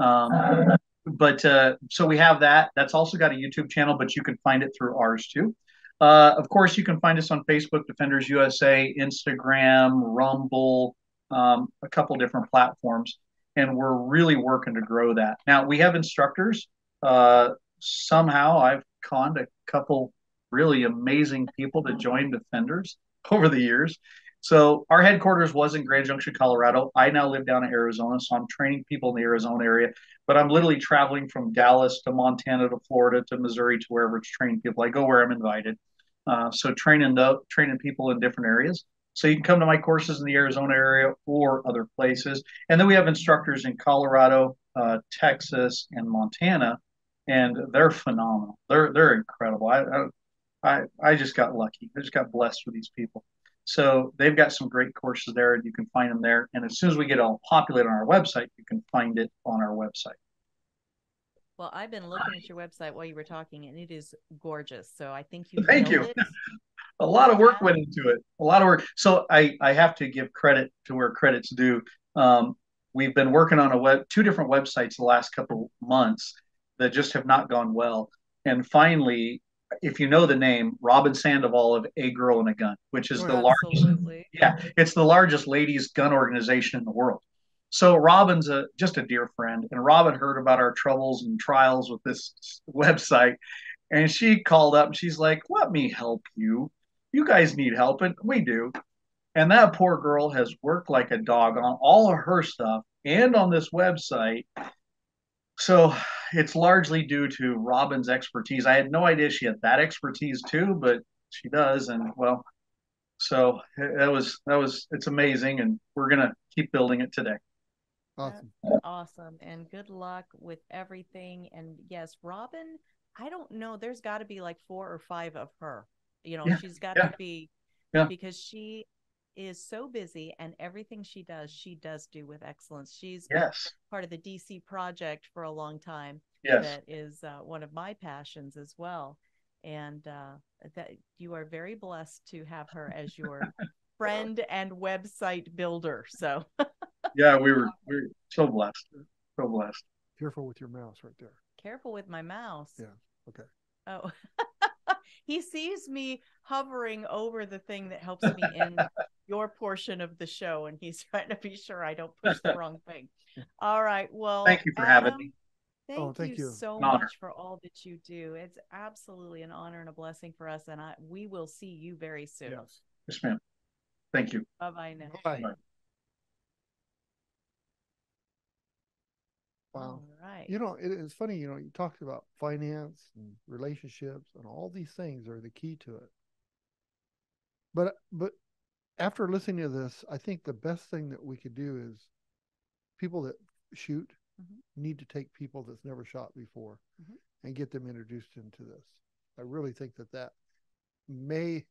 Um But uh, so we have that. That's also got a YouTube channel, but you can find it through ours too. Uh, of course, you can find us on Facebook, Defenders U S A, Instagram, Rumble, um, a couple different platforms. And we're really working to grow that. Now, we have instructors. Uh, somehow I've conned a couple really amazing people to join Defenders over the years. So our headquarters was in Grand Junction, Colorado. I now live down in Arizona, so I'm training people in the Arizona area. But I'm literally traveling from Dallas to Montana to Florida to Missouri to wherever to train people. I go where I'm invited. Uh, so training the, training people in different areas. So you can come to my courses in the Arizona area or other places. And then we have instructors in Colorado, uh, Texas, and Montana, and they're phenomenal. They're they're incredible. I I I just got lucky. I just got blessed with these people. So they've got some great courses there, and you can find them there. And as soon as we get all populated on our website, you can find it on our website. Well, I've been looking at your website while you were talking, and it is gorgeous. So I think you Thank you. It. A lot of work went into it. A lot of work. So I, I have to give credit to where credit's due. Um, we've been working on a web, two different websites the last couple months that just have not gone well. And finally, if you know the name, Robin Sandoval of A Girl and a Gun, which is oh, the largest, absolutely. yeah, it's the largest ladies' gun organization in the world. So Robin's a, just a dear friend, and Robin heard about our troubles and trials with this website, and she called up and she's like, "Let me help you. You guys need help, and we do." And that poor girl has worked like a dog on all of her stuff and on this website. So it's largely due to Robin's expertise. I had no idea she had that expertise too, but she does. And well, so that was, that was, it's amazing. And we're going to keep building it today. Awesome. That's awesome. And good luck with everything. And yes, Robin, I don't know, there's got to be like four or five of her, you know, yeah. she's got yeah. to be, yeah. because she is so busy, and everything she does, she does do with excellence. She's yes. part of the D C Project for a long time. Yes. That is uh, one of my passions as well. And uh, that you are very blessed to have her as your friend and website builder. So yeah, we were, we were so blessed. So blessed. Careful with your mouse right there. Careful with my mouse. Yeah. Okay. Oh, he sees me hovering over the thing that helps me in your portion of the show, and he's trying to be sure I don't push the wrong thing. All right. Well, thank you for Adam, having me. Thank, oh, thank you, you so much for all that you do. It's absolutely an honor and a blessing for us. And I, we will see you very soon. Yes, yes ma'am. Thank you. Bye-bye now. Bye. Bye. Wow. All right. You know, it, it's funny, you know, you talked about finance and relationships, and all these things are the key to it. But, but after listening to this, I think the best thing that we could do is people that shoot, mm-hmm. need to take people that's never shot before, mm-hmm. and get them introduced into this. I really think that that may,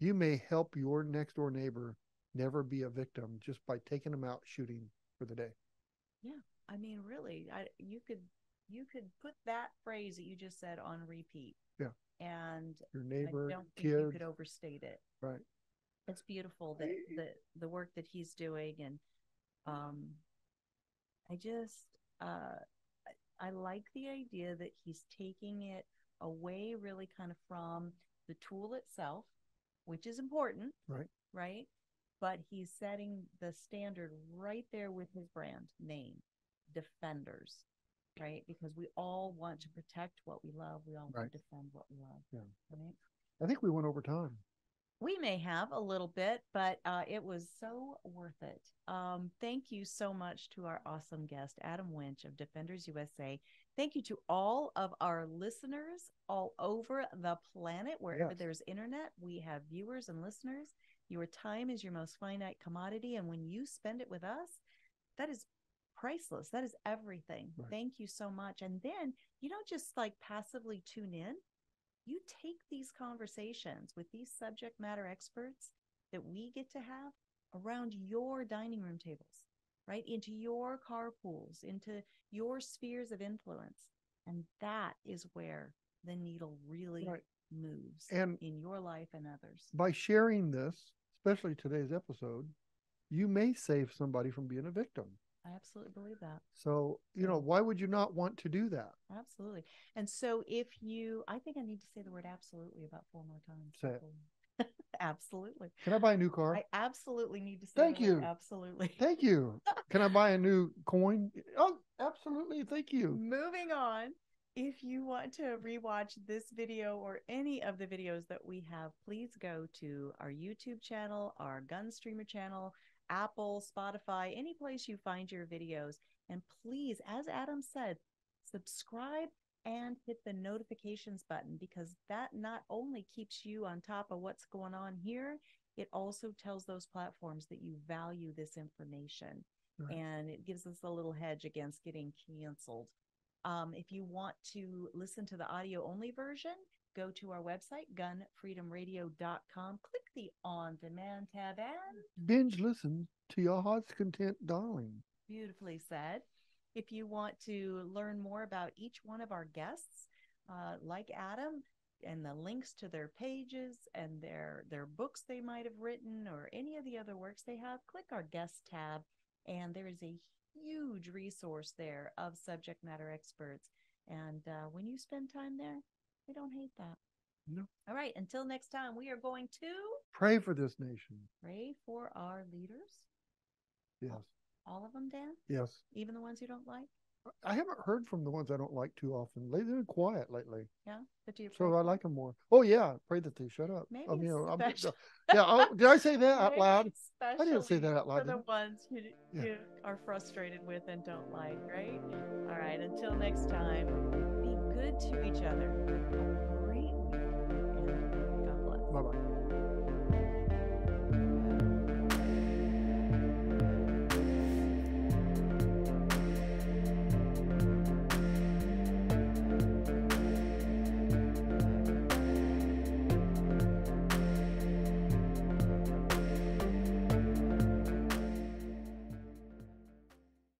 you may help your next door neighbor never be a victim just by taking them out shooting for the day. Yeah. I mean, really, I, you could, you could put that phrase that you just said on repeat. Yeah. And your neighbor, I don't think kids, you could overstate it. Right. It's beautiful that the, the work that he's doing. And um, I just, Uh, I like the idea that he's taking it away really kind of from the tool itself, which is important, right? Right. But he's setting the standard right there with his brand name, Defenders, right? Because we all want to protect what we love. We all right. want to defend what we love. Yeah. Right? I think we went over time. We may have a little bit, but uh, it was so worth it. Um, thank you so much to our awesome guest, Adam Winch of Defenders U S A. Thank you to all of our listeners all over the planet. Wherever yes. there's internet, we have viewers and listeners. Your time is your most finite commodity, and when you spend it with us, that is priceless. That is everything. Right. Thank you so much. And then you don't just like passively tune in. You take these conversations with these subject matter experts that we get to have around your dining room tables, right? Into your carpools, into your spheres of influence. And that is where the needle really right. moves and in your life and others. By sharing this, especially today's episode, you may save somebody from being a victim. I absolutely believe that. So, you know, why would you not want to do that? Absolutely. And so if you, I think I need to say the word absolutely about four more times. Say it. Absolutely. Can I buy a new car? I absolutely need to say thank you. Word, absolutely. Thank you. Can I buy a new coin? Oh, absolutely. Thank you. Moving on. If you want to rewatch this video or any of the videos that we have, please go to our YouTube channel, our GunStreamer channel, Apple, Spotify, any place you find your videos. And please, as Adam said, subscribe and hit the notifications button, because that not only keeps you on top of what's going on here, it also tells those platforms that you value this information. Right. And it gives us a little hedge against getting canceled. Um, if you want to listen to the audio only version, go to our website, gun freedom radio dot com. Click the on-demand tab and binge listen to your heart's content, darling. Beautifully said. If you want to learn more about each one of our guests, uh, like Adam, and the links to their pages and their, their books they might have written or any of the other works they have, click our guest tab, and there is a huge resource there of subject matter experts. And uh, when you spend time there, we don't hate that. No. All right. Until next time, we are going to pray for this nation. Pray for our leaders. Yes. All, all of them, Dan? Yes. Even the ones you don't like? I haven't heard from the ones I don't like too often. They've been quiet lately. Yeah. But do you pray? So I like them more. Oh, yeah. Pray that they shut up. Maybe. I mean, I'm, yeah. Oh, did I say that out loud? I didn't say that out loud. For the ones you, yeah. you are frustrated with and don't like, right? All right. Until next time, be good to each other. Bye-bye.